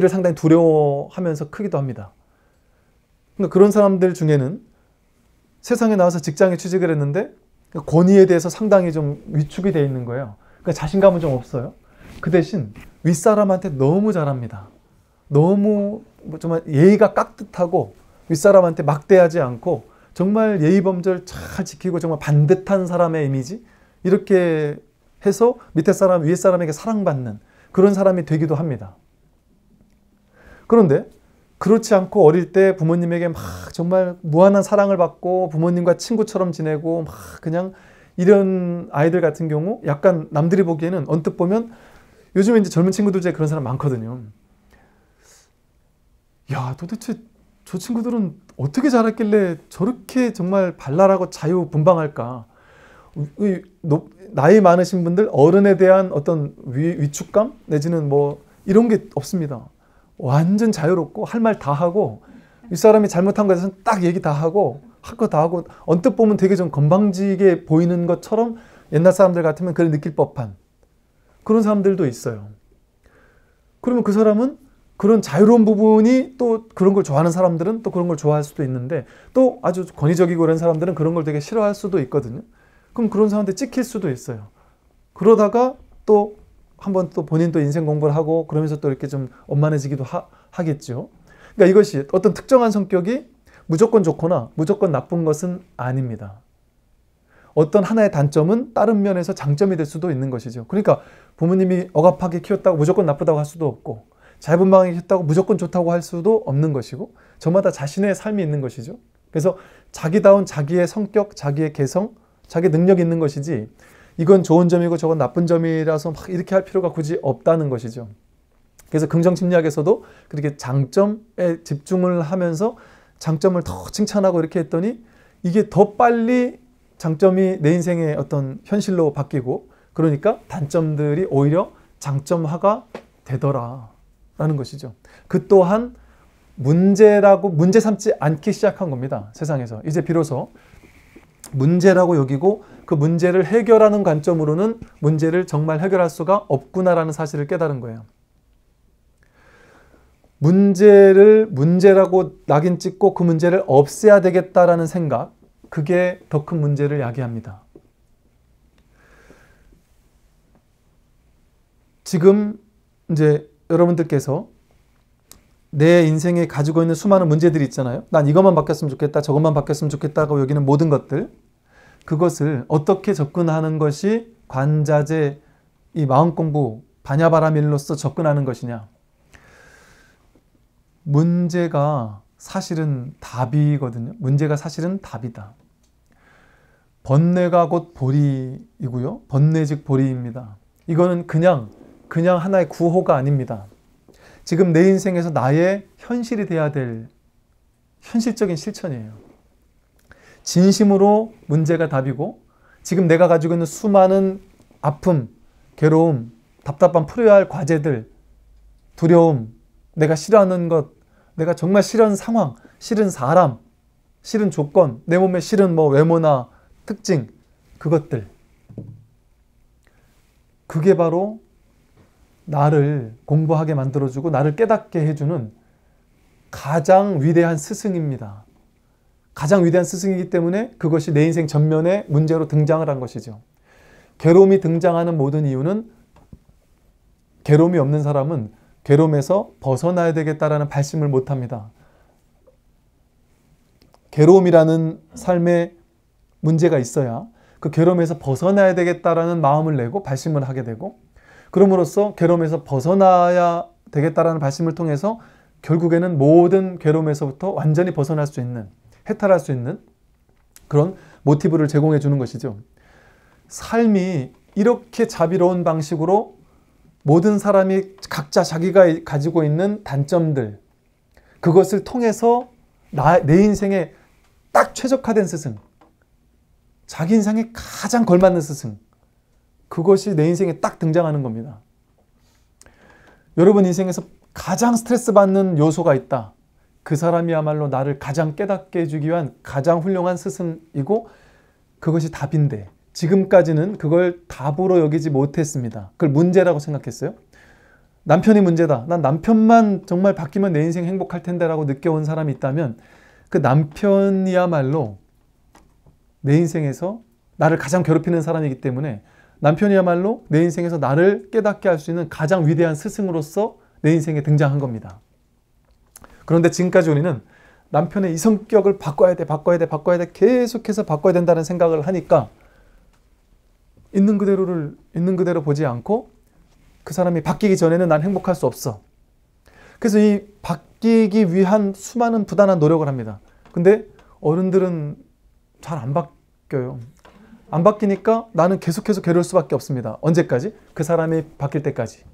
상당히 두려워하면서 크기도 합니다. 그런 사람들 중에는 세상에 나와서 직장에 취직을 했는데 권위에 대해서 상당히 좀 위축이 돼 있는 거예요. 그러니까 자신감은 좀 없어요. 그 대신 윗사람한테 너무 잘합니다. 너무 정말 예의가 깍듯하고 윗사람한테 막대하지 않고 정말 예의범절 잘 지키고 정말 반듯한 사람의 이미지, 이렇게 해서 밑에 사람, 위에 사람에게 사랑받는 그런 사람이 되기도 합니다. 그런데 그렇지 않고 어릴 때 부모님에게 막 정말 무한한 사랑을 받고 부모님과 친구처럼 지내고 막 그냥 이런 아이들 같은 경우 약간 남들이 보기에는 언뜻 보면 요즘에 이제 젊은 친구들 중에 그런 사람 많거든요. 야, 도대체 저 친구들은 어떻게 자랐길래 저렇게 정말 발랄하고 자유분방할까. 나이 많으신 분들, 어른에 대한 어떤 위축감 내지는 뭐 이런 게 없습니다. 완전 자유롭고 할 말 다 하고 윗사람이 잘못한 거에 대해서는 딱 얘기 다 하고 할 거 다 하고, 언뜻 보면 되게 좀 건방지게 보이는 것처럼 옛날 사람들 같으면 그걸 느낄 법한 그런 사람들도 있어요. 그러면 그 사람은 그런 자유로운 부분이, 또 그런 걸 좋아하는 사람들은 또 그런 걸 좋아할 수도 있는데, 또 아주 권위적이고 그런 사람들은 그런 걸 되게 싫어할 수도 있거든요. 그럼 그런 사람한테 찍힐 수도 있어요. 그러다가 또 한번 또 본인도 인생 공부를 하고 그러면서 또 이렇게 좀 엄만해지기도 하겠죠. 그러니까 이것이 어떤 특정한 성격이 무조건 좋거나 무조건 나쁜 것은 아닙니다. 어떤 하나의 단점은 다른 면에서 장점이 될 수도 있는 것이죠. 그러니까 부모님이 억압하게 키웠다고 무조건 나쁘다고 할 수도 없고, 자유분방하게 키웠다고 무조건 좋다고 할 수도 없는 것이고, 저마다 자신의 삶이 있는 것이죠. 그래서 자기다운 자기의 성격, 자기의 개성, 자기 능력이 있는 것이지, 이건 좋은 점이고 저건 나쁜 점이라서 막 이렇게 할 필요가 굳이 없다는 것이죠. 그래서 긍정심리학에서도 그렇게 장점에 집중을 하면서 장점을 더 칭찬하고 이렇게 했더니 이게 더 빨리 장점이 내 인생의 어떤 현실로 바뀌고, 그러니까 단점들이 오히려 장점화가 되더라 라는 것이죠. 그 또한 문제라고 문제 삼지 않기 시작한 겁니다. 세상에서 이제 비로소 문제라고 여기고 그 문제를 해결하는 관점으로는 문제를 정말 해결할 수가 없구나라는 사실을 깨달은 거예요. 문제를 문제라고 낙인 찍고 그 문제를 없애야 되겠다라는 생각, 그게 더 큰 문제를 야기합니다. 지금 이제 여러분들께서 내 인생에 가지고 있는 수많은 문제들이 있잖아요. 난 이것만 바뀌었으면 좋겠다, 저것만 바뀌었으면 좋겠다고 여기는 모든 것들, 그것을 어떻게 접근하는 것이 관자재, 이 마음공부, 반야바라밀로서 접근하는 것이냐. 문제가 사실은 답이거든요. 문제가 사실은 답이다. 번뇌가 곧 보리이고요. 번뇌즉 보리입니다. 이거는 그냥 하나의 구호가 아닙니다. 지금 내 인생에서 나의 현실이 돼야 될 현실적인 실천이에요. 진심으로 문제가 답이고, 지금 내가 가지고 있는 수많은 아픔, 괴로움, 답답함, 풀어야 할 과제들, 두려움, 내가 싫어하는 것, 내가 정말 싫은 상황, 싫은 사람, 싫은 조건, 내 몸에 싫은 뭐 외모나 특징, 그것들, 그게 바로 나를 공부하게 만들어주고 나를 깨닫게 해주는 가장 위대한 스승입니다. 가장 위대한 스승이기 때문에 그것이 내 인생 전면에 문제로 등장을 한 것이죠. 괴로움이 등장하는 모든 이유는, 괴로움이 없는 사람은 괴로움에서 벗어나야 되겠다라는 발심을 못합니다. 괴로움이라는 삶에 문제가 있어야 그 괴로움에서 벗어나야 되겠다라는 마음을 내고 발심을 하게 되고, 그럼으로써 괴로움에서 벗어나야 되겠다라는 발심을 통해서 결국에는 모든 괴로움에서부터 완전히 벗어날 수 있는, 해탈할 수 있는 그런 모티브를 제공해 주는 것이죠. 삶이 이렇게 자비로운 방식으로 모든 사람이 각자 자기가 가지고 있는 단점들, 그것을 통해서 내 인생에 딱 최적화된 스승, 자기 인생에 가장 걸맞는 스승, 그것이 내 인생에 딱 등장하는 겁니다. 여러분 인생에서 가장 스트레스 받는 요소가 있다. 그 사람이야말로 나를 가장 깨닫게 해주기 위한 가장 훌륭한 스승이고, 그것이 답인데 지금까지는 그걸 답으로 여기지 못했습니다. 그걸 문제라고 생각했어요. 남편이 문제다, 난 남편만 정말 바뀌면 내 인생 행복할 텐데 라고 느껴온 사람이 있다면, 그 남편이야말로 내 인생에서 나를 가장 괴롭히는 사람이기 때문에 남편이야말로 내 인생에서 나를 깨닫게 할 수 있는 가장 위대한 스승으로서 내 인생에 등장한 겁니다. 그런데 지금까지 우리는 남편의 이 성격을 바꿔야 돼 계속해서 바꿔야 된다는 생각을 하니까 있는 그대로를 있는 그대로 보지 않고 그 사람이 바뀌기 전에는 난 행복할 수 없어. 그래서 이 바뀌기 위한 수많은 부단한 노력을 합니다. 근데 어른들은 잘 안 바뀌어요. 안 바뀌니까 나는 계속해서 괴로울 수밖에 없습니다. 언제까지? 그 사람이 바뀔 때까지.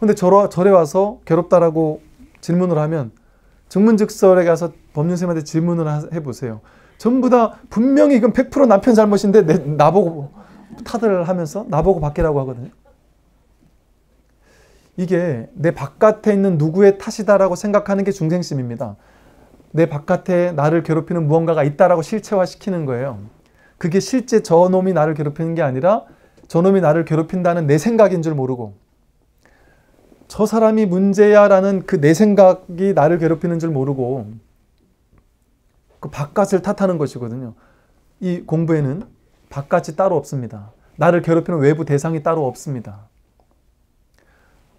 근데 절에 와서 괴롭다라고 질문을 하면 증문즉설에 가서 법륜스님한테 질문을 해보세요. 전부 다 분명히 이건 100% 남편 잘못인데 나보고 타들을 하면서 나보고 바뀌라고 하거든요. 이게 내 바깥에 있는 누구의 탓이다라고 생각하는 게 중생심입니다. 내 바깥에 나를 괴롭히는 무언가가 있다라고 실체화시키는 거예요. 그게 실제 저놈이 나를 괴롭히는 게 아니라 저놈이 나를 괴롭힌다는 내 생각인 줄 모르고 저 사람이 문제야 라는 그 내 생각이 나를 괴롭히는 줄 모르고 그 바깥을 탓하는 것이거든요. 이 공부에는 바깥이 따로 없습니다. 나를 괴롭히는 외부 대상이 따로 없습니다.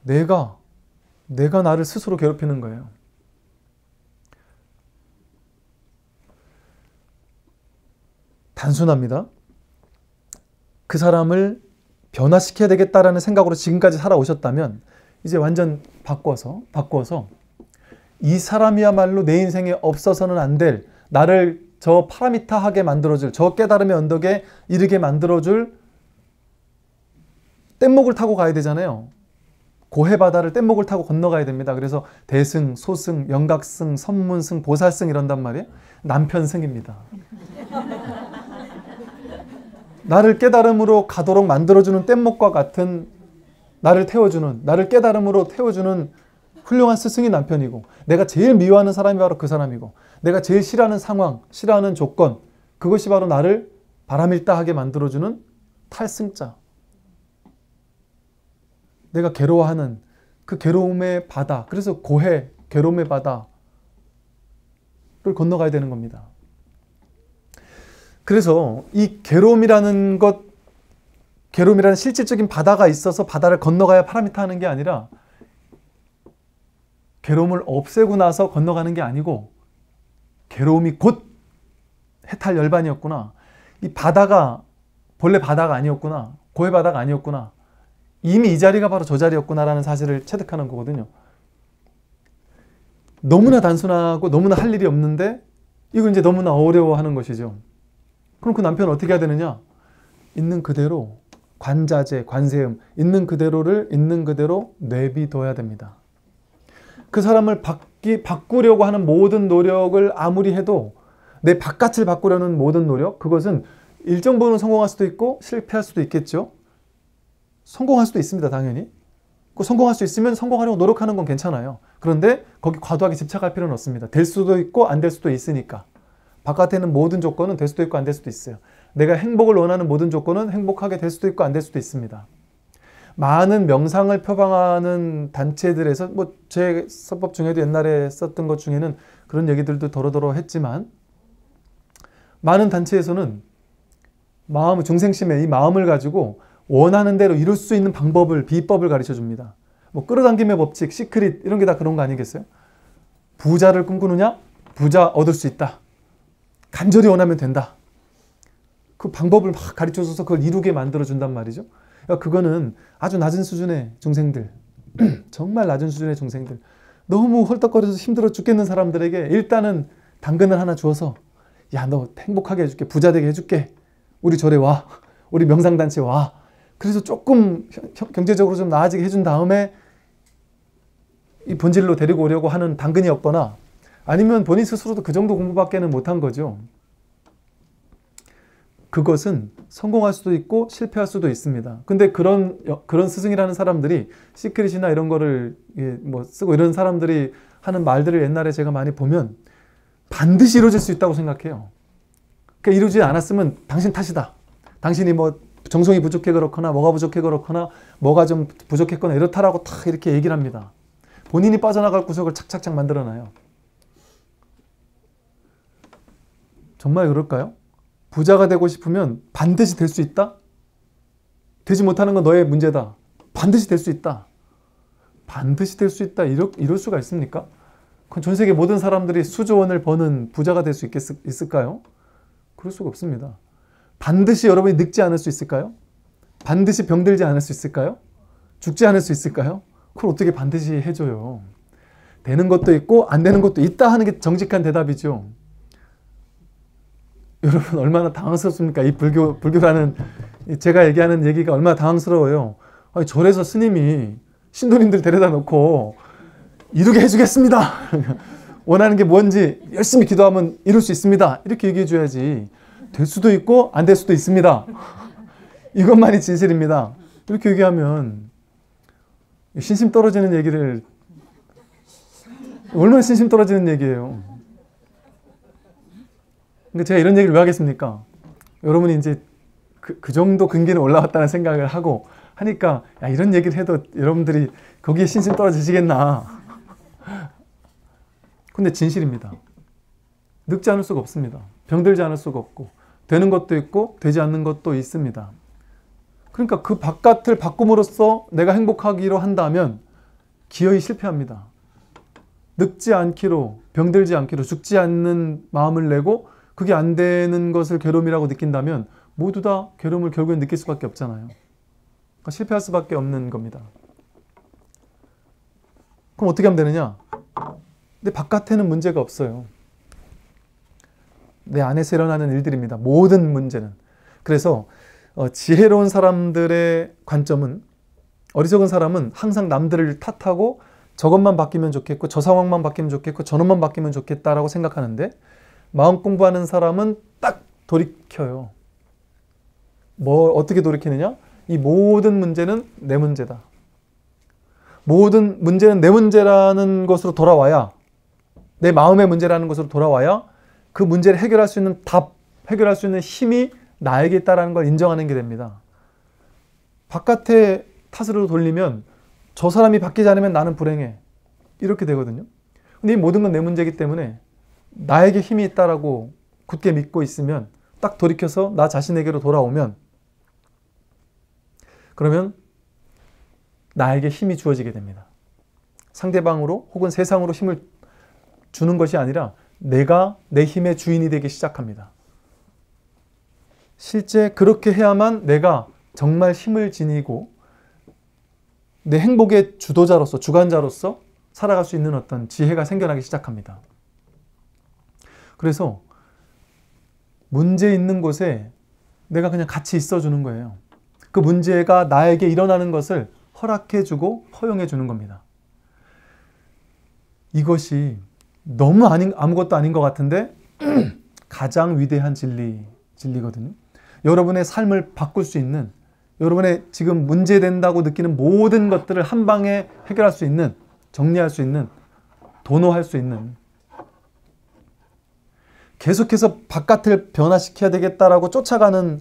내가 나를 스스로 괴롭히는 거예요. 단순합니다. 그 사람을 변화시켜야 되겠다라는 생각으로 지금까지 살아오셨다면 이제 완전 바꿔서 이 사람이야말로 내 인생에 없어서는 안 될, 나를 저 파라미타하게 만들어줄, 저 깨달음의 언덕에 이르게 만들어줄 뗏목을 타고 가야 되잖아요. 고해 바다를 뗏목을 타고 건너가야 됩니다. 그래서 대승, 소승, 영각승, 선문승, 보살승 이런단 말이에요. 남편승입니다. 나를 깨달음으로 가도록 만들어주는 뗏목과 같은, 나를 깨달음으로 태워주는 훌륭한 스승이 남편이고, 내가 제일 미워하는 사람이 바로 그 사람이고, 내가 제일 싫어하는 상황, 싫어하는 조건, 그것이 바로 나를 바라밀다하게 만들어주는 탈승자, 내가 괴로워하는 그 괴로움의 바다, 그래서 고해, 괴로움의 바다를 건너가야 되는 겁니다. 그래서 이 괴로움이라는 것, 괴로움이라는 실질적인 바다가 있어서 바다를 건너가야 파라미타하는 게 아니라, 괴로움을 없애고 나서 건너가는 게 아니고, 괴로움이 곧 해탈 열반이었구나, 이 바다가 본래 바다가 아니었구나, 고해 바다가 아니었구나, 이미 이 자리가 바로 저 자리였구나라는 사실을 체득하는 거거든요. 너무나 단순하고 너무나 할 일이 없는데 이걸 이제 너무나 어려워하는 것이죠. 그럼 그 남편은 어떻게 해야 되느냐? 있는 그대로 관자재, 관세음, 있는 그대로를 있는 그대로 내비둬야 됩니다. 그 사람을 바꾸려고 하는 모든 노력을 아무리 해도, 내 바깥을 바꾸려는 모든 노력, 그것은 일정 부분은 성공할 수도 있고 실패할 수도 있겠죠. 성공할 수도 있습니다. 당연히. 그 성공할 수 있으면 성공하려고 노력하는 건 괜찮아요. 그런데 거기 과도하게 집착할 필요는 없습니다. 될 수도 있고 안 될 수도 있으니까. 바깥에 있는 모든 조건은 될 수도 있고 안 될 수도 있어요. 내가 행복을 원하는 모든 조건은 행복하게 될 수도 있고 안 될 수도 있습니다. 많은 명상을 표방하는 단체들에서, 뭐 제 서법 중에도 옛날에 썼던 것 중에는 그런 얘기들도 더러더러 했지만, 많은 단체에서는 마음, 중생심의 이 마음을 가지고 원하는 대로 이룰 수 있는 방법을, 비법을 가르쳐줍니다. 뭐 끌어당김의 법칙, 시크릿 이런 게 다 그런 거 아니겠어요? 부자를 꿈꾸느냐? 부자 얻을 수 있다. 간절히 원하면 된다. 그 방법을 막 가르쳐줘서 그걸 이루게 만들어준단 말이죠. 그러니까 그거는 아주 낮은 수준의 중생들, 정말 낮은 수준의 중생들, 너무 헐떡거려서 힘들어 죽겠는 사람들에게 일단은 당근을 하나 주어서, 야, 너 행복하게 해줄게, 부자 되게 해줄게, 우리 절에 와, 우리 명상단체 와, 그래서 조금 경제적으로 좀 나아지게 해준 다음에 이 본질로 데리고 오려고 하는 당근이 없거나, 아니면 본인 스스로도 그 정도 공부밖에는 못한 거죠. 그것은 성공할 수도 있고 실패할 수도 있습니다. 근데 그런 스승이라는 사람들이 시크릿이나 이런 거를 뭐 쓰고 이런 사람들이 하는 말들을 옛날에 제가 많이 보면 반드시 이루어질 수 있다고 생각해요. 그러니까 이루지 않았으면 당신 탓이다. 당신이 뭐 정성이 부족해 그렇거나 뭐가 부족해 그렇거나 뭐가 좀 부족했거나 이렇다라고 탁 이렇게 얘기를 합니다. 본인이 빠져나갈 구석을 착착착 만들어놔요. 정말 그럴까요? 부자가 되고 싶으면 반드시 될 수 있다? 되지 못하는 건 너의 문제다. 반드시 될 수 있다. 반드시 될 수 있다. 이럴 수가 있습니까? 그건 전 세계 모든 사람들이 수조 원을 버는 부자가 될 수 있을까요? 그럴 수가 없습니다. 반드시 여러분이 늙지 않을 수 있을까요? 반드시 병들지 않을 수 있을까요? 죽지 않을 수 있을까요? 그걸 어떻게 반드시 해줘요? 되는 것도 있고 안 되는 것도 있다 하는 게 정직한 대답이죠. 여러분 얼마나 당황스럽습니까? 이 불교라는 제가 얘기하는 얘기가 얼마나 당황스러워요. 아니, 절에서 스님이 신도님들 데려다 놓고 이루게 해주겠습니다. 원하는 게 뭔지 열심히 기도하면 이룰 수 있습니다. 이렇게 얘기해줘야지. 될 수도 있고 안 될 수도 있습니다. 이것만이 진실입니다. 이렇게 얘기하면 신심 떨어지는 얘기를 얼마나 신심 떨어지는 얘기예요. 그러니까 제가 이런 얘기를 왜 하겠습니까? 여러분이 이제 그 정도 근기는 올라왔다는 생각을 하고 하니까 야, 이런 얘기를 해도 여러분들이 거기에 신심 떨어지시겠나. 근데 진실입니다. 늙지 않을 수가 없습니다. 병들지 않을 수가 없고 되는 것도 있고 되지 않는 것도 있습니다. 그러니까 그 바깥을 바꿈으로써 내가 행복하기로 한다면 기어이 실패합니다. 늙지 않기로, 병들지 않기로, 죽지 않는 마음을 내고 그게 안 되는 것을 괴로움이라고 느낀다면 모두 다 괴로움을 결국엔 느낄 수밖에 없잖아요. 그러니까 실패할 수밖에 없는 겁니다. 그럼 어떻게 하면 되느냐? 근데 바깥에는 문제가 없어요. 내 안에서 일어나는 일들입니다. 모든 문제는. 그래서 지혜로운 사람들의 관점은, 어리석은 사람은 항상 남들을 탓하고 저것만 바뀌면 좋겠고 저 상황만 바뀌면 좋겠고 저놈만 바뀌면 좋겠다라고 생각하는데, 마음 공부하는 사람은 딱 돌이켜요. 어떻게 돌이키느냐? 이 모든 문제는 내 문제다. 모든 문제는 내 문제라는 것으로 돌아와야, 내 마음의 문제라는 것으로 돌아와야 그 문제를 해결할 수 있는 답, 해결할 수 있는 힘이 나에게 있다는 걸 인정하는 게 됩니다. 바깥의 탓으로 돌리면 저 사람이 바뀌지 않으면 나는 불행해, 이렇게 되거든요. 근데 이 모든 건 내 문제이기 때문에 나에게 힘이 있다라고 굳게 믿고 있으면, 딱 돌이켜서 나 자신에게로 돌아오면, 그러면 나에게 힘이 주어지게 됩니다. 상대방으로 혹은 세상으로 힘을 주는 것이 아니라 내가 내 힘의 주인이 되기 시작합니다. 실제 그렇게 해야만 내가 정말 힘을 지니고 내 행복의 주도자로서, 주관자로서 살아갈 수 있는 어떤 지혜가 생겨나기 시작합니다. 그래서 문제 있는 곳에 내가 그냥 같이 있어주는 거예요. 그 문제가 나에게 일어나는 것을 허락해주고 허용해주는 겁니다. 이것이 너무 아무것도 아닌 것 같은데 가장 위대한 진리거든요. 여러분의 삶을 바꿀 수 있는, 여러분의 지금 문제된다고 느끼는 모든 것들을 한 방에 해결할 수 있는, 정리할 수 있는, 도노할 수 있는, 계속해서 바깥을 변화시켜야 되겠다라고 쫓아가는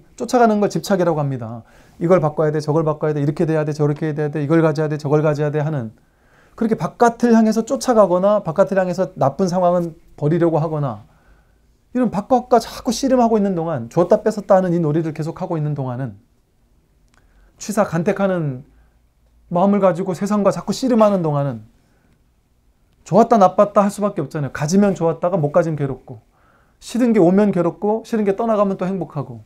걸 집착이라고 합니다. 이걸 바꿔야 돼, 저걸 바꿔야 돼, 이렇게 돼야 돼, 저렇게 돼야 돼, 이걸 가져야 돼, 저걸 가져야 돼 하는, 그렇게 바깥을 향해서 쫓아가거나 바깥을 향해서 나쁜 상황은 버리려고 하거나, 이런 바깥과 자꾸 씨름하고 있는 동안, 주었다 뺏었다 하는 이 놀이를 계속하고 있는 동안은, 취사 간택하는 마음을 가지고 세상과 자꾸 씨름하는 동안은 좋았다 나빴다 할 수밖에 없잖아요. 가지면 좋았다가 못 가지면 괴롭고, 싫은 게 오면 괴롭고, 싫은 게 떠나가면 또 행복하고,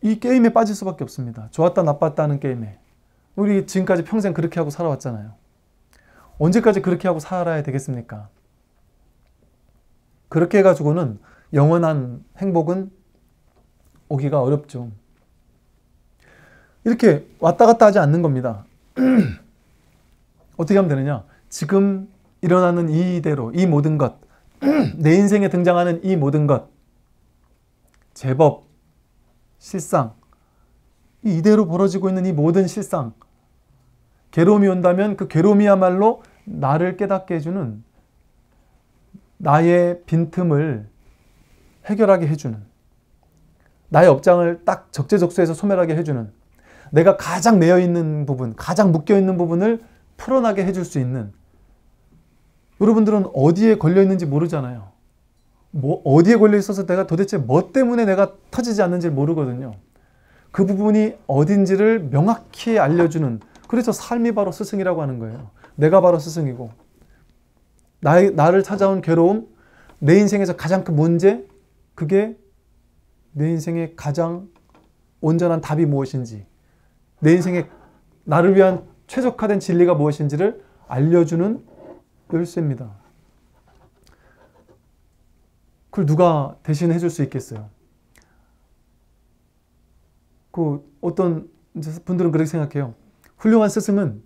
이 게임에 빠질 수밖에 없습니다. 좋았다 나빴다 하는 게임에. 우리 지금까지 평생 그렇게 하고 살아왔잖아요. 언제까지 그렇게 하고 살아야 되겠습니까? 그렇게 해가지고는 영원한 행복은 오기가 어렵죠. 이렇게 왔다 갔다 하지 않는 겁니다. 어떻게 하면 되느냐? 지금 일어나는 이대로, 이 모든 것, 내 인생에 등장하는 이 모든 것, 제법, 실상, 이대로 벌어지고 있는 이 모든 실상, 괴로움이 온다면 그 괴로움이야말로 나를 깨닫게 해주는, 나의 빈틈을 해결하게 해주는, 나의 업장을 딱 적재적소에서 소멸하게 해주는, 내가 가장 매여있는 부분, 가장 묶여있는 부분을 풀어나게 해줄 수 있는. 여러분들은 어디에 걸려있는지 모르잖아요. 뭐 어디에 걸려 있어서 내가 도대체 뭐 때문에 내가 터지지 않는지를 모르거든요. 그 부분이 어딘지를 명확히 알려주는, 그래서 삶이 바로 스승이라고 하는 거예요. 내가 바로 스승이고, 나를 찾아온 괴로움, 내 인생에서 가장 큰 문제, 그게 내 인생의 가장 온전한 답이 무엇인지, 내 인생의 나를 위한 최적화된 진리가 무엇인지를 알려주는 열쇠입니다. 그걸 누가 대신 해줄 수 있겠어요? 그 어떤 분들은 그렇게 생각해요. 훌륭한 스승은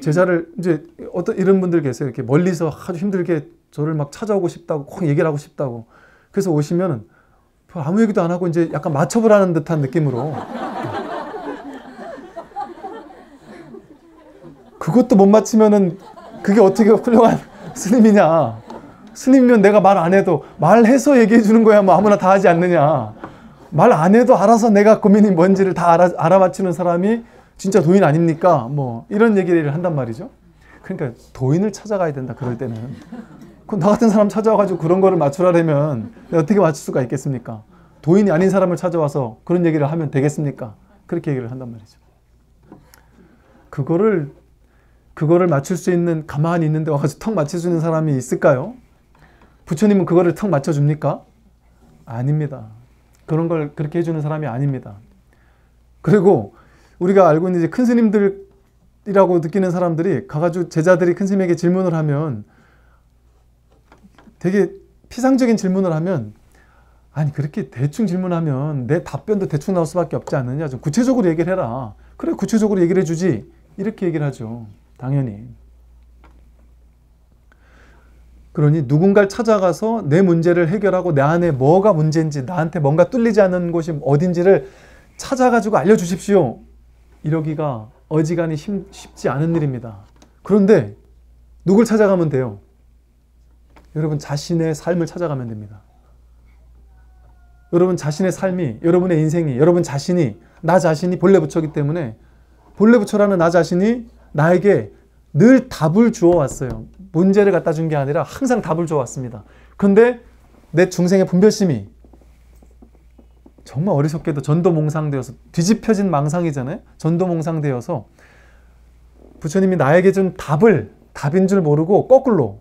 제자를, 이제 어떤 이런 분들 계세요. 이렇게 멀리서 아주 힘들게 저를 막 찾아오고 싶다고, 꼭 얘기를 하고 싶다고. 그래서 오시면은 아무 얘기도 안 하고 이제 약간 맞춰보라는 듯한 느낌으로. 그것도 못 맞추면은 그게 어떻게 훌륭한 스님이냐. 스님이면 내가 말 안 해도, 말해서 얘기해 주는 거야. 뭐 아무나 다 하지 않느냐. 말 안 해도 알아서 내가 고민이 뭔지를 다 알아맞히는 사람이 진짜 도인 아닙니까? 뭐 이런 얘기를 한단 말이죠. 그러니까 도인을 찾아가야 된다, 그럴 때는. 그럼 나 같은 사람 찾아와가지고 그런 거를 맞추라면 내가 어떻게 맞출 수가 있겠습니까? 도인이 아닌 사람을 찾아와서 그런 얘기를 하면 되겠습니까? 그렇게 얘기를 한단 말이죠. 그거를 맞출 수 있는, 가만히 있는데 와서 턱 맞출 수 있는 사람이 있을까요? 부처님은 그거를 턱 맞춰줍니까? 아닙니다. 그런 걸 그렇게 해주는 사람이 아닙니다. 그리고 우리가 알고 있는 이제 큰 스님들이라고 느끼는 사람들이 가가지고 제자들이 큰 스님에게 질문을 하면, 되게 피상적인 질문을 하면, 아니 그렇게 대충 질문하면 내 답변도 대충 나올 수밖에 없지 않느냐, 좀 구체적으로 얘기를 해라. 그래 구체적으로 얘기를 해주지, 이렇게 얘기를 하죠. 당연히. 그러니 누군가를 찾아가서 내 문제를 해결하고, 내 안에 뭐가 문제인지, 나한테 뭔가 뚫리지 않는 곳이 어딘지를 찾아가지고 알려주십시오, 이러기가 어지간히 쉽지 않은 일입니다. 그런데 누굴 찾아가면 돼요? 여러분 자신의 삶을 찾아가면 됩니다. 여러분 자신의 삶이, 여러분의 인생이, 여러분 자신이, 나 자신이 본래 부처이기 때문에, 본래 부처라는 나 자신이 나에게 늘 답을 주어왔어요. 문제를 갖다 준 게 아니라 항상 답을 주어왔습니다. 근데 내 중생의 분별심이 정말 어리석게도 전도몽상되어서, 뒤집혀진 망상이잖아요. 전도몽상되어서 부처님이 나에게 준 답을 답인 줄 모르고 거꾸로,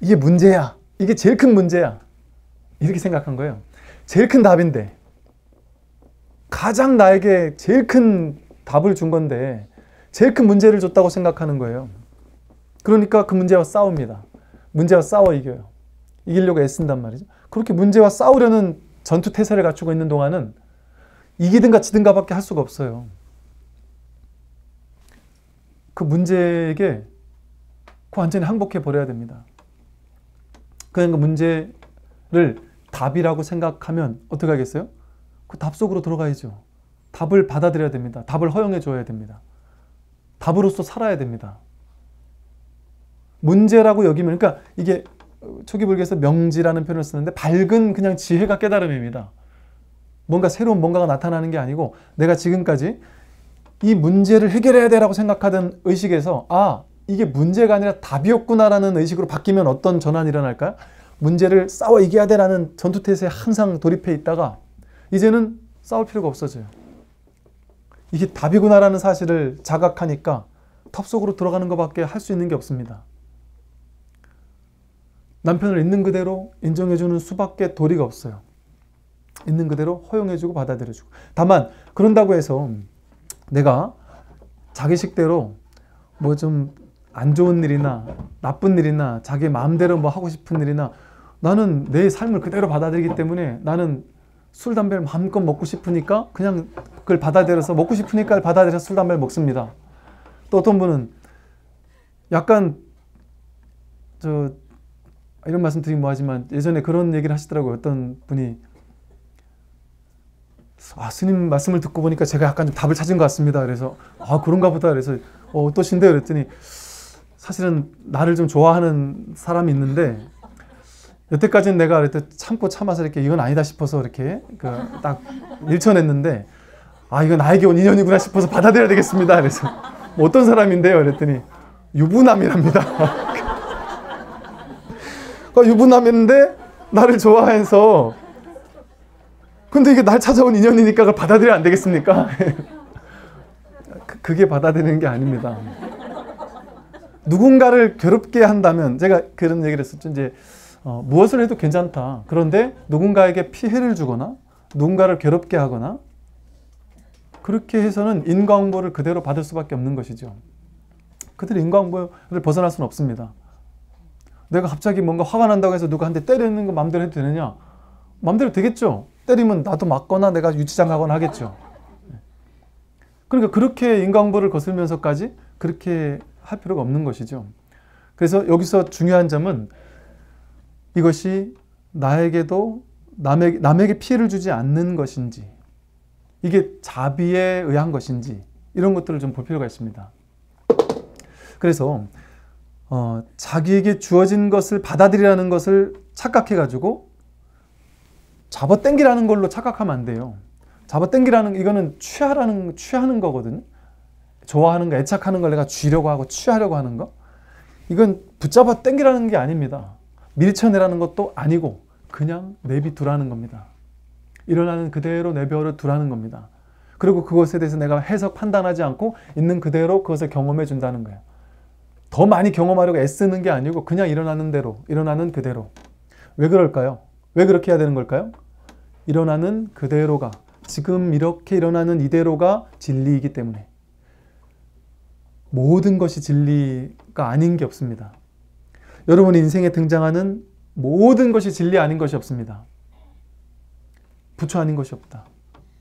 이게 문제야, 이게 제일 큰 문제야, 이렇게 생각한 거예요. 제일 큰 답인데, 가장 나에게 제일 큰 답을 준 건데 제일 큰 문제를 줬다고 생각하는 거예요. 그러니까 그 문제와 싸웁니다. 문제와 싸워 이겨요. 이기려고 애쓴단 말이죠. 그렇게 문제와 싸우려는 전투태세를 갖추고 있는 동안은 이기든가 지든가 밖에 할 수가 없어요. 그 문제에게 완전히 항복해 버려야 됩니다. 그러니까 문제를 답이라고 생각하면 어떻게 하겠어요? 그 답 속으로 들어가야죠. 답을 받아들여야 됩니다. 답을 허용해 줘야 됩니다. 답으로서 살아야 됩니다. 문제라고 여기면, 그러니까 이게 초기 불교에서 명지라는 표현을 쓰는데, 밝은 그냥 지혜가 깨달음입니다. 뭔가 새로운 뭔가가 나타나는 게 아니고, 내가 지금까지 이 문제를 해결해야 되라고 생각하던 의식에서, 아 이게 문제가 아니라 답이었구나라는 의식으로 바뀌면 어떤 전환이 일어날까요? 문제를 싸워 이겨야 되라는 전투태세에 항상 돌입해 있다가 이제는 싸울 필요가 없어져요. 이게 답이구나라는 사실을 자각하니까 탑 속으로 들어가는 것밖에 할 수 있는 게 없습니다. 남편을 있는 그대로 인정해주는 수밖에 도리가 없어요. 있는 그대로 허용해주고 받아들여주고. 다만 그런다고 해서 내가 자기식대로 뭐 좀 안 좋은 일이나 나쁜 일이나 자기 마음대로 뭐 하고 싶은 일이나, 나는 내 삶을 그대로 받아들이기 때문에, 나는 술, 담배를 마음껏 먹고 싶으니까 그냥 그걸 받아들여서, 먹고 싶으니까 받아들여서 술, 담배를 먹습니다. 또 어떤 분은 약간 이런 말씀 드리긴 뭐하지만, 예전에 그런 얘기를 하시더라고요. 어떤 분이, 아 스님 말씀을 듣고 보니까 제가 약간 좀 답을 찾은 것 같습니다. 그래서 아 그런가 보다. 그래서 어떠신데요? 그랬더니, 사실은 나를 좀 좋아하는 사람이 있는데 여태까지는 내가 그랬더니 참아서 이렇게 이건 아니다 싶어서 이렇게 딱 밀쳐냈는데, 아 이건 나에게 온 인연이구나 싶어서 받아들여야 되겠습니다. 그래서 뭐 어떤 사람인데요? 그랬더니 유부남이랍니다. 유부남인데 나를 좋아해서. 근데 이게 날 찾아온 인연이니까 그걸 받아들여야 안 되겠습니까? 그게 받아들이는 게 아닙니다. 누군가를 괴롭게 한다면, 제가 그런 얘기를 했었죠. 이제 무엇을 해도 괜찮다. 그런데 누군가에게 피해를 주거나 누군가를 괴롭게 하거나 그렇게 해서는 인과응보를 그대로 받을 수밖에 없는 것이죠. 그들 인과응보를 벗어날 수는 없습니다. 내가 갑자기 뭔가 화가 난다고 해서 누가 한 대 때리는 거 마음대로 해도 되느냐? 마음대로 되겠죠. 때리면 나도 맞거나 내가 유치장하거나 하겠죠. 그러니까 그렇게 인과응보를 거슬면서까지 그렇게 할 필요가 없는 것이죠. 그래서 여기서 중요한 점은 이것이 나에게도 남에게 피해를 주지 않는 것인지, 이게 자비에 의한 것인지, 이런 것들을 좀 볼 필요가 있습니다. 그래서 자기에게 주어진 것을 받아들이라는 것을 착각해가지고 잡아당기라는 걸로 착각하면 안 돼요. 잡아당기라는, 이거는 취하는 거거든요. 좋아하는 거, 애착하는 걸 내가 쥐려고 하고 취하려고 하는 거, 이건 붙잡아 당기라는 게 아닙니다. 밀쳐내라는 것도 아니고 그냥 내비두라는 겁니다. 일어나는 그대로 내버려 두라는 겁니다. 그리고 그것에 대해서 내가 해석, 판단하지 않고 있는 그대로 그것을 경험해 준다는 거예요. 더 많이 경험하려고 애쓰는 게 아니고 그냥 일어나는 대로, 일어나는 그대로. 왜 그럴까요? 왜 그렇게 해야 되는 걸까요? 일어나는 그대로가, 지금 이렇게 일어나는 이대로가 진리이기 때문에. 모든 것이 진리가 아닌 게 없습니다. 여러분 인생에 등장하는 모든 것이 진리 아닌 것이 없습니다. 부처 아닌 것이 없다.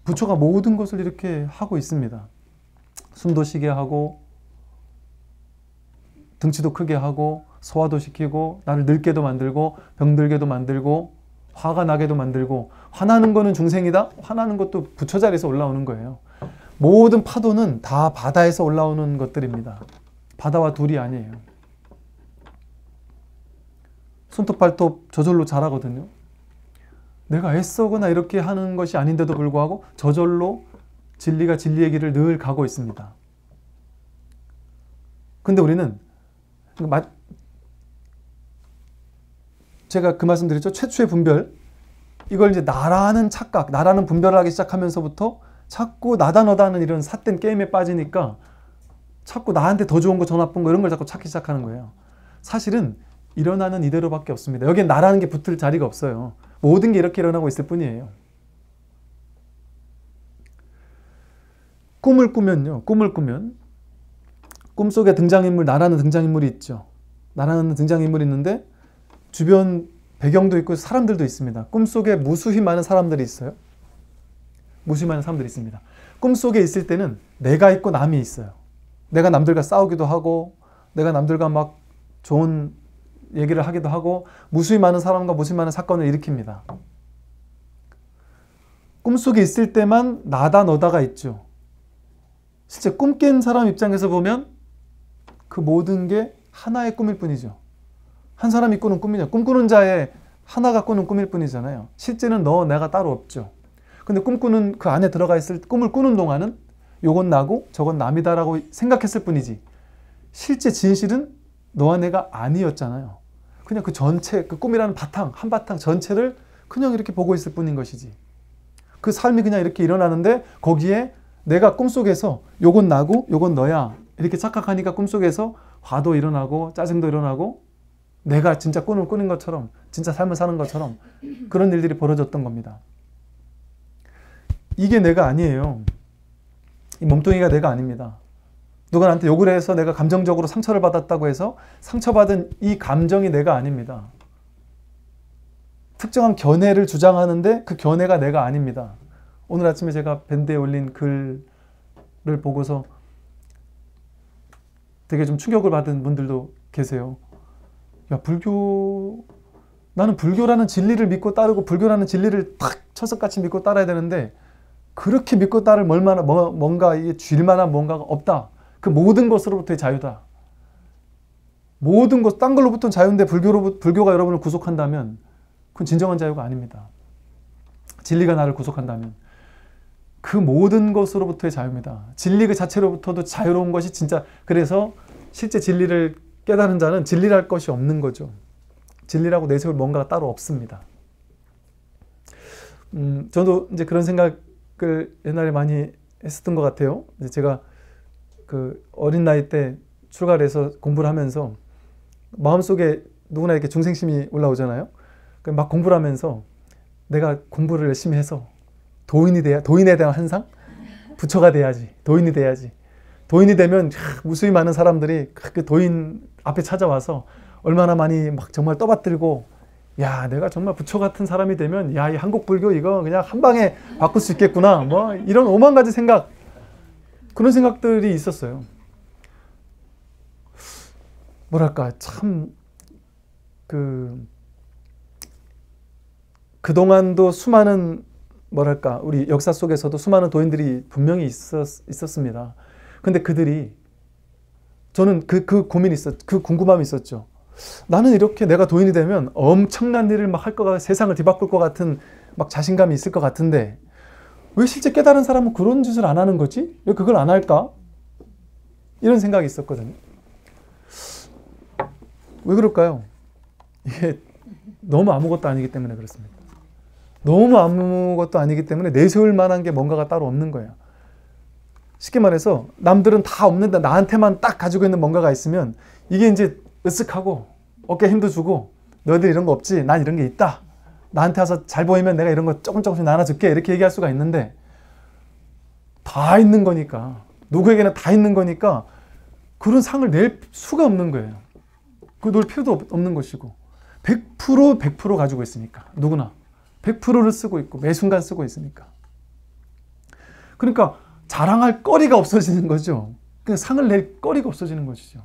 부처가 모든 것을 이렇게 하고 있습니다. 숨도 쉬게 하고 등치도 크게 하고 소화도 시키고 나를 늙게도 만들고 병들게도 만들고 화가 나게도 만들고, 화나는 거는 중생이다? 화나는 것도 부처 자리에서 올라오는 거예요. 모든 파도는 다 바다에서 올라오는 것들입니다. 바다와 둘이 아니에요. 손톱 발톱 저절로 자라거든요. 내가 애써거나 이렇게 하는 것이 아닌데도 불구하고 저절로 진리가 진리의 길을 늘 가고 있습니다. 근데 우리는, 제가 그 말씀 드렸죠. 최초의 분별, 이걸 이제 나라는 착각, 나라는 분별을 하기 시작하면서부터 자꾸 나다 너다 하는 이런 삿된 게임에 빠지니까 자꾸 나한테 더 좋은 거, 더 나쁜 거, 이런 걸 자꾸 찾기 시작하는 거예요. 사실은 일어나는 이대로밖에 없습니다. 여기에 나라는 게 붙을 자리가 없어요. 모든 게 이렇게 일어나고 있을 뿐이에요. 꿈을 꾸면요, 꿈을 꾸면 꿈속에 등장인물, 나라는 등장인물이 있죠. 나라는 등장인물이 있는데 주변 배경도 있고 사람들도 있습니다. 꿈속에 무수히 많은 사람들이 있어요. 무수히 많은 사람들이 있습니다. 꿈속에 있을 때는 내가 있고 남이 있어요. 내가 남들과 싸우기도 하고, 내가 남들과 막 좋은 얘기를 하기도 하고, 무수히 많은 사람과 무수히 많은 사건을 일으킵니다. 꿈속에 있을 때만 나다 너다가 있죠. 실제 꿈 깬 사람 입장에서 보면 그 모든 게 하나의 꿈일 뿐이죠. 한 사람이 꾸는 꿈이냐, 꿈꾸는 자의 하나가 꾸는 꿈일 뿐이잖아요. 실제는 너, 내가 따로 없죠. 근데 꿈꾸는 그 안에 들어가 있을, 꿈을 꾸는 동안은 요건 나고 저건 남이다 라고 생각했을 뿐이지, 실제 진실은 너와 내가 아니었잖아요. 그냥 그 전체, 그 꿈이라는 바탕, 한바탕 전체를 그냥 이렇게 보고 있을 뿐인 것이지. 그 삶이 그냥 이렇게 일어나는데 거기에 내가 꿈속에서 요건 나고 요건 너야 이렇게 착각하니까 꿈속에서 화도 일어나고 짜증도 일어나고 내가 진짜 꿈을 꾸는 것처럼, 진짜 삶을 사는 것처럼 그런 일들이 벌어졌던 겁니다. 이게 내가 아니에요. 이 몸뚱이가 내가 아닙니다. 누가 나한테 욕을 해서 내가 감정적으로 상처를 받았다고 해서 상처받은 이 감정이 내가 아닙니다. 특정한 견해를 주장하는데 그 견해가 내가 아닙니다. 오늘 아침에 제가 밴드에 올린 글을 보고서 되게 좀 충격을 받은 분들도 계세요. 야, 불교, 나는 불교라는 진리를 믿고 따르고 불교라는 진리를 탁 철석같이 믿고 따라야 되는데 그렇게 믿고 따를 뭔가 이게 쥘만한 뭔가가 없다. 그 모든 것으로부터의 자유다. 모든 것, 딴 걸로부터는 자유인데 불교가 여러분을 구속한다면 그건 진정한 자유가 아닙니다. 진리가 나를 구속한다면 그 모든 것으로부터의 자유입니다. 진리 그 자체로부터도 자유로운 것이 진짜, 그래서 실제 진리를 깨달은 자는 진리랄 것이 없는 거죠. 진리라고 내세울 뭔가가 따로 없습니다. 저도 이제 그런 생각을 옛날에 많이 했었던 것 같아요. 이제 제가 그 어린 나이 때 출가를 해서 공부를 하면서 마음속에 누구나 이렇게 중생심이 올라오잖아요. 막 공부를 하면서 내가 공부를 열심히 해서 도인이 돼야, 도인에 대한 한상? 부처가 돼야지, 도인이 돼야지. 도인이 되면 무수히 많은 사람들이 그 도인 앞에 찾아와서 얼마나 많이 막 정말 떠받들고, 야, 내가 정말 부처 같은 사람이 되면, 야, 이 한국 불교 이거 그냥 한 방에 바꿀 수 있겠구나, 뭐 이런 오만 가지 생각, 그런 생각들이 있었어요. 뭐랄까, 참 그동안도 수많은, 뭐랄까, 우리 역사 속에서도 수많은 도인들이 분명히 있었습니다. 근데 그들이, 저는 그 고민이 있었죠. 그 궁금함이 있었죠. 나는 이렇게 내가 도인이 되면 엄청난 일을 막 할 거가, 세상을 뒤바꿀 것 같은 막 자신감이 있을 것 같은데, 왜 실제 깨달은 사람은 그런 짓을 안 하는 거지? 왜 그걸 안 할까? 이런 생각이 있었거든요. 왜 그럴까요? 이게 너무 아무것도 아니기 때문에 그렇습니다. 너무 아무것도 아니기 때문에 내세울 만한 게 뭔가가 따로 없는 거예요. 쉽게 말해서 남들은 다 없는데 나한테만 딱 가지고 있는 뭔가가 있으면 이게 이제 으쓱하고 어깨 힘도 주고, 너희들 이런 거 없지? 난 이런 게 있다. 나한테 와서 잘 보이면 내가 이런 거 조금씩 나눠줄게, 이렇게 얘기할 수가 있는데, 다 있는 거니까, 누구에게나 다 있는 거니까 그런 상을 낼 수가 없는 거예요. 그걸 놓을 필요도 없는 것이고, 100% 가지고 있으니까, 누구나 100%를 쓰고 있고 매 순간 쓰고 있으니까, 그러니까 자랑할 거리가 없어지는 거죠. 그냥 상을 낼 거리가 없어지는 것이죠.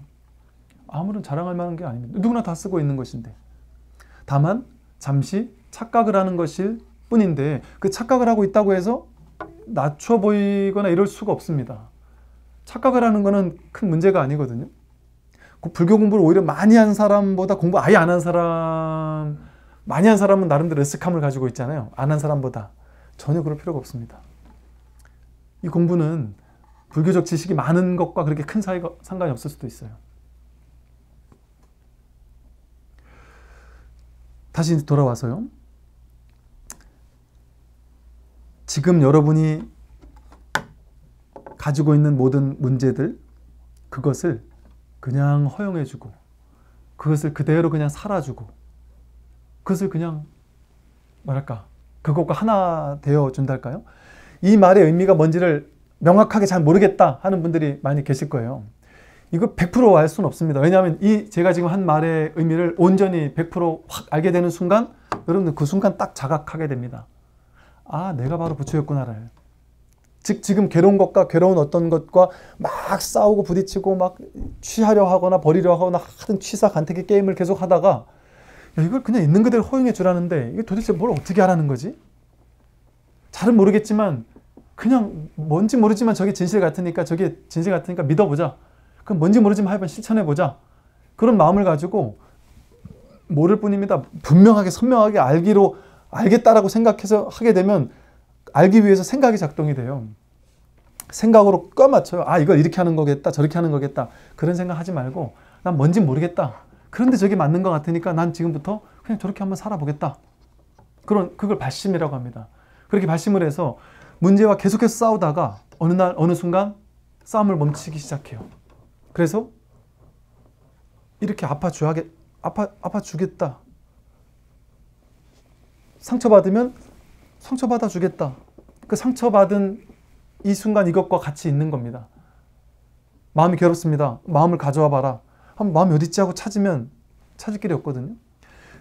아무런 자랑할 만한 게 아닙니다. 누구나 다 쓰고 있는 것인데, 다만 잠시 착각을 하는 것일 뿐인데, 그 착각을 하고 있다고 해서 낮춰 보이거나 이럴 수가 없습니다. 착각을 하는 거는 큰 문제가 아니거든요. 그 불교 공부를 오히려 많이 한 사람보다, 공부 아예 안 한 사람, 많이 한 사람은 나름대로 으쓱함을 가지고 있잖아요. 안 한 사람보다. 전혀 그럴 필요가 없습니다. 이 공부는 불교적 지식이 많은 것과 그렇게 큰 사이가, 상관이 없을 수도 있어요. 다시 돌아와서요. 지금 여러분이 가지고 있는 모든 문제들, 그것을 그냥 허용해주고, 그것을 그대로 그냥 살아주고, 그것을 그냥, 뭐랄까, 그것과 하나 되어준달까요? 이 말의 의미가 뭔지를 명확하게 잘 모르겠다 하는 분들이 많이 계실 거예요. 이거 100% 알 수는 없습니다. 왜냐하면 이 제가 지금 한 말의 의미를 온전히 100% 확 알게 되는 순간, 여러분들 그 순간 딱 자각하게 됩니다. 아, 내가 바로 부처였구나를. 즉, 지금 괴로운 것과 괴로운 어떤 것과 막 싸우고 부딪히고 막 취하려 하거나 버리려 하거나 하든 취사 간택의 게임을 계속 하다가, 야, 이걸 그냥 있는 그대로 허용해 주라는데 이게 도대체 뭘 어떻게 하라는 거지? 잘은 모르겠지만, 그냥 뭔지 모르지만 저게 진실 같으니까, 저게 진실 같으니까 믿어보자. 그럼 뭔지 모르지만 하여간 실천해보자. 그런 마음을 가지고, 모를 뿐입니다. 분명하게 선명하게 알기로, 알겠다라고 생각해서 하게 되면, 알기 위해서 생각이 작동이 돼요. 생각으로 껴맞춰요. 아, 이걸 이렇게 하는 거겠다, 저렇게 하는 거겠다, 그런 생각 하지 말고, 난 뭔지 모르겠다, 그런데 저게 맞는 것 같으니까 난 지금부터 그냥 저렇게 한번 살아보겠다. 그걸 발심이라고 합니다. 그렇게 발심을 해서 문제와 계속해서 싸우다가 어느 날, 어느 순간 싸움을 멈추기 시작해요. 그래서 이렇게 아파 주겠다, 상처받으면 상처받아 주겠다, 그 상처받은 이 순간 이것과 같이 있는 겁니다. 마음이 괴롭습니다. 마음을 가져와 봐라. 한번 마음이 어딨지 하고 찾으면 찾을 길이 없거든요.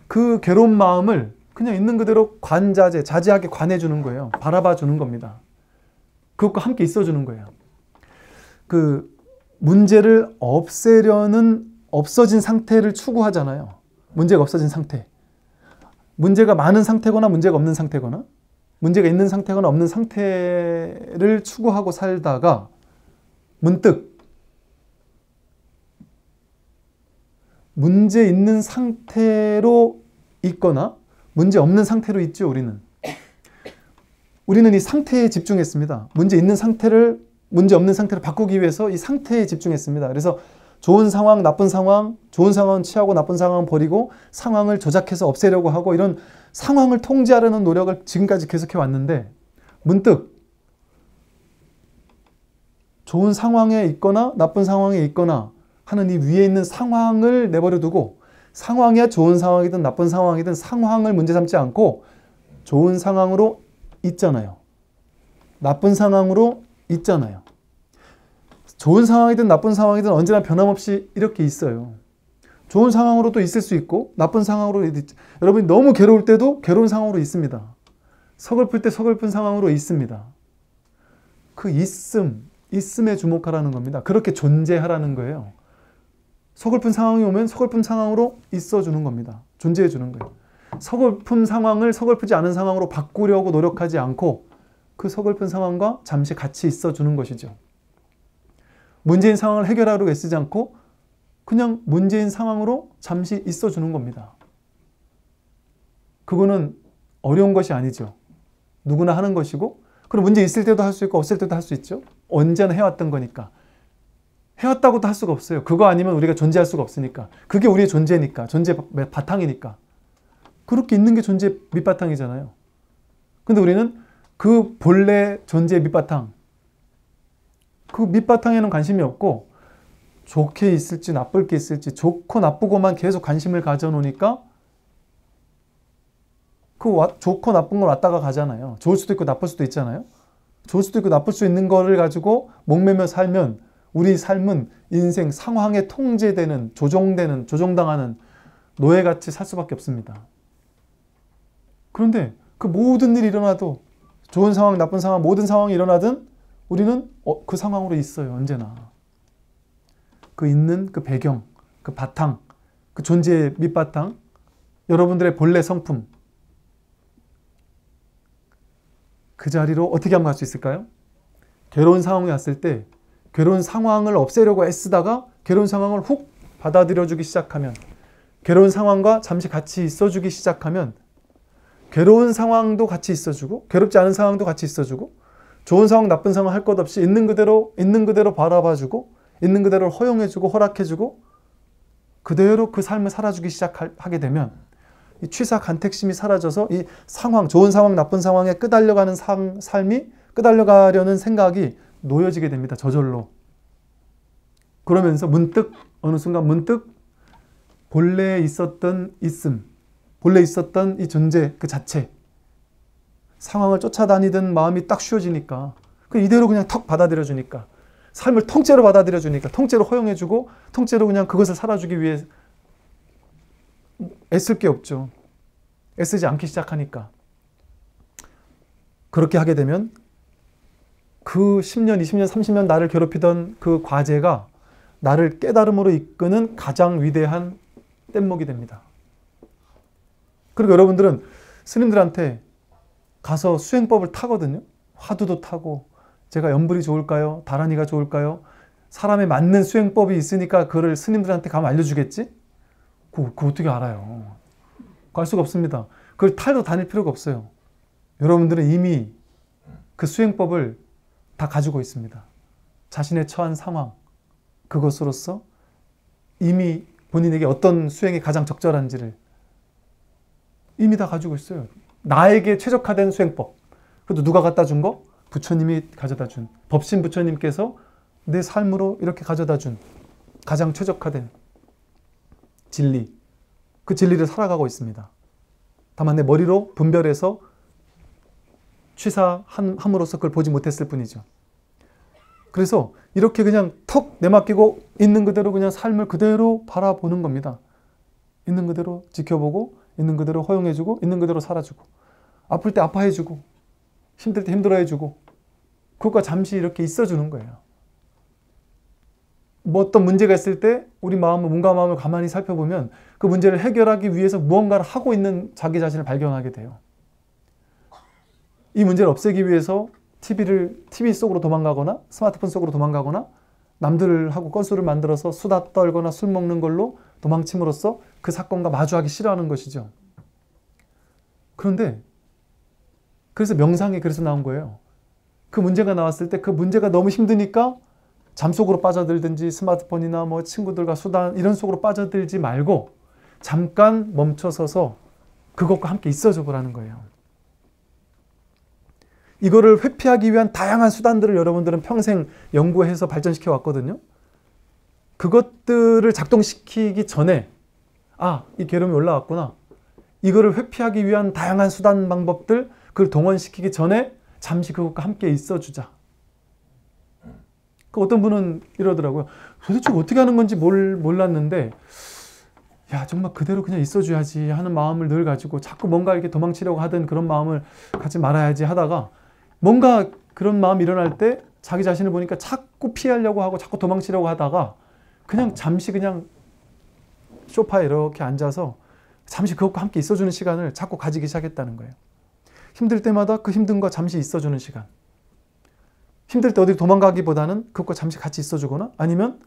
그 괴로운 마음을 그냥 있는 그대로 관자재, 자제하게 관해주는 거예요. 바라봐주는 겁니다. 그것과 함께 있어주는 거예요. 그 문제를 없애려는, 없어진 상태를 추구하잖아요. 문제가 없어진 상태. 문제가 많은 상태거나 문제가 없는 상태거나, 문제가 있는 상태거나 없는 상태를 추구하고 살다가 문득 문제 있는 상태로 있거나 문제 없는 상태로 있죠. 우리는 이 상태에 집중했습니다. 문제 있는 상태를 문제 없는 상태로 바꾸기 위해서 이 상태에 집중했습니다. 그래서 좋은 상황, 나쁜 상황, 좋은 상황은 취하고 나쁜 상황은 버리고 상황을 조작해서 없애려고 하고 이런 상황을 통제하려는 노력을 지금까지 계속해 왔는데 문득 좋은 상황에 있거나 나쁜 상황에 있거나 하는 이 위에 있는 상황을 내버려 두고 상황이야 좋은 상황이든 나쁜 상황이든 상황을 문제 삼지 않고 좋은 상황으로 있잖아요. 나쁜 상황으로 있잖아요. 좋은 상황이든 나쁜 상황이든 언제나 변함없이 이렇게 있어요. 좋은 상황으로도 있을 수 있고 나쁜 상황으로 여러분이 너무 괴로울 때도 괴로운 상황으로 있습니다. 서글플 때 서글픈 상황으로 있습니다. 그 있음에 주목하라는 겁니다. 그렇게 존재하라는 거예요. 서글픈 상황이 오면 서글픈 상황으로 있어주는 겁니다. 존재해주는 거예요. 서글픈 상황을 서글프지 않은 상황으로 바꾸려고 노력하지 않고 그 서글픈 상황과 잠시 같이 있어주는 것이죠. 문제인 상황을 해결하려고 애쓰지 않고 그냥 문제인 상황으로 잠시 있어주는 겁니다. 그거는 어려운 것이 아니죠. 누구나 하는 것이고 그럼 문제 있을 때도 할 수 있고 없을 때도 할 수 있죠. 언제나 해왔던 거니까. 해왔다고도 할 수가 없어요. 그거 아니면 우리가 존재할 수가 없으니까. 그게 우리의 존재니까. 존재 바탕이니까. 그렇게 있는 게 존재 밑바탕이잖아요. 근데 우리는 그 본래 존재 밑바탕, 그 밑바탕에는 관심이 없고 좋게 있을지 나쁠 게 있을지 좋고 나쁘고만 계속 관심을 가져놓으니까 그 좋고 나쁜 걸 왔다가 가잖아요. 좋을 수도 있고 나쁠 수도 있잖아요. 좋을 수도 있고 나쁠 수 있는 거를 가지고 목매며 살면 우리 삶은 인생 상황에 통제되는, 조종되는, 조종당하는 노예같이 살 수밖에 없습니다. 그런데 그 모든 일이 일어나도 좋은 상황, 나쁜 상황, 모든 상황이 일어나든 우리는 그 상황으로 있어요. 언제나. 그 있는 그 배경, 그 바탕, 그 존재의 밑바탕, 여러분들의 본래 성품. 그 자리로 어떻게 하면 갈 수 있을까요? 괴로운 상황이 왔을 때 괴로운 상황을 없애려고 애쓰다가 괴로운 상황을 훅 받아들여주기 시작하면 괴로운 상황과 잠시 같이 있어주기 시작하면 괴로운 상황도 같이 있어주고 괴롭지 않은 상황도 같이 있어주고 좋은 상황, 나쁜 상황 할 것 없이 있는 그대로 바라봐주고 있는 그대로 허용해주고 허락해주고 그대로 그 삶을 살아주기 시작하게 되면 이 취사 간택심이 사라져서 이 상황, 좋은 상황, 나쁜 상황에 끄달려가는 삶이 끄달려가려는 생각이 놓여지게 됩니다. 저절로. 그러면서 문득 어느 순간 문득 본래에 있었던 있음, 본래 있었던 이 존재 그 자체 상황을 쫓아다니던 마음이 딱 쉬워지니까 이대로 그냥 턱 받아들여주니까 삶을 통째로 받아들여주니까 통째로 허용해주고 통째로 그냥 그것을 살아주기 위해 애쓸 게 없죠. 애쓰지 않기 시작하니까 그렇게 하게 되면 그 10년, 20년, 30년 나를 괴롭히던 그 과제가 나를 깨달음으로 이끄는 가장 위대한 뗏목이 됩니다. 그리고 여러분들은 스님들한테 가서 수행법을 타거든요. 화두도 타고 제가 연불이 좋을까요? 다란이가 좋을까요? 사람에 맞는 수행법이 있으니까 그거를 스님들한테 가면 알려주겠지? 그거 어떻게 알아요? 알 수가 없습니다. 그걸 타러 다닐 필요가 없어요. 여러분들은 이미 그 수행법을 다 가지고 있습니다. 자신의 처한 상황, 그것으로서 이미 본인에게 어떤 수행이 가장 적절한지를 이미 다 가지고 있어요. 나에게 최적화된 수행법. 그래도 누가 갖다 준 거? 부처님이 가져다 준. 법신 부처님께서 내 삶으로 이렇게 가져다 준 가장 최적화된 진리. 그 진리를 살아가고 있습니다. 다만 내 머리로 분별해서 취사함으로써 그걸 보지 못했을 뿐이죠. 그래서 이렇게 그냥 턱 내맡기고 있는 그대로 그냥 삶을 그대로 바라보는 겁니다. 있는 그대로 지켜보고 있는 그대로 허용해주고 있는 그대로 살아주고 아플 때 아파해주고 힘들 때 힘들어해주고 그것과 잠시 이렇게 있어주는 거예요. 뭐 어떤 문제가 있을 때 우리 마음을 뭔가 마음을 가만히 살펴보면 그 문제를 해결하기 위해서 무언가를 하고 있는 자기 자신을 발견하게 돼요. 이 문제를 없애기 위해서 TV 속으로 도망가거나 스마트폰 속으로 도망가거나 남들하고 건수를 만들어서 수다 떨거나 술 먹는 걸로 도망침으로써 그 사건과 마주하기 싫어하는 것이죠. 그런데 그래서 명상이 그래서 나온 거예요. 그 문제가 나왔을 때 그 문제가 너무 힘드니까 잠속으로 빠져들든지 스마트폰이나 뭐 친구들과 수단 이런 속으로 빠져들지 말고 잠깐 멈춰서서 그것과 함께 있어줘 보라는 거예요. 이거를 회피하기 위한 다양한 수단들을 여러분들은 평생 연구해서 발전시켜 왔거든요. 그것들을 작동시키기 전에 아, 이 괴로움이 올라왔구나. 이거를 회피하기 위한 다양한 수단 방법들 그걸 동원시키기 전에 잠시 그것과 함께 있어주자. 그 어떤 분은 이러더라고요. 도대체 어떻게 하는 건지 몰랐는데 야 정말 그대로 그냥 있어줘야지 하는 마음을 늘 가지고 자꾸 뭔가 이렇게 도망치려고 하던 그런 마음을 갖지 말아야지 하다가 뭔가 그런 마음이 일어날 때 자기 자신을 보니까 자꾸 피하려고 하고 자꾸 도망치려고 하다가 그냥 잠시 그냥 소파에 이렇게 앉아서 잠시 그것과 함께 있어주는 시간을 자꾸 가지기 시작했다는 거예요. 힘들 때마다 그 힘든 거 잠시 있어주는 시간. 힘들 때 어디 도망가기보다는 그것과 잠시 같이 있어주거나 아니면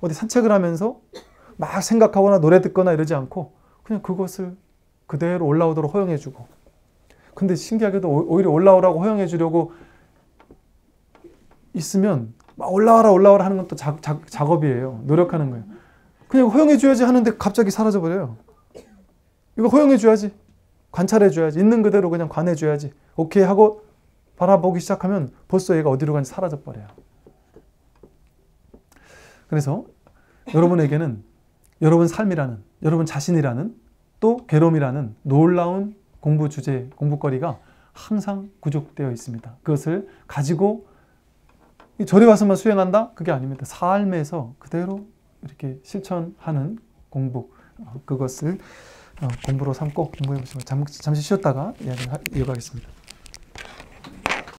어디 산책을 하면서 막 생각하거나 노래 듣거나 이러지 않고 그냥 그것을 그대로 올라오도록 허용해주고 근데 신기하게도 오히려 올라오라고 허용해주려고 있으면 막 올라와라 하는 건 또 작업이에요. 노력하는 거예요. 그냥 허용해줘야지 하는데 갑자기 사라져버려요. 이거 허용해줘야지. 관찰해줘야지. 있는 그대로 그냥 관해줘야지. 오케이 하고 바라보기 시작하면 벌써 얘가 어디로 간지 사라져버려요. 그래서 여러분에게는 여러분 삶이라는, 여러분 자신이라는, 또 괴로움이라는 놀라운 공부 주제, 공부거리가 항상 구족되어 있습니다. 그것을 가지고 절에 와서만 수행한다? 그게 아닙니다. 삶에서 그대로 이렇게 실천하는 공부, 그것을 공부로 삼고 공부해 보시면 잠시 쉬었다가 이야기를 이어가겠습니다.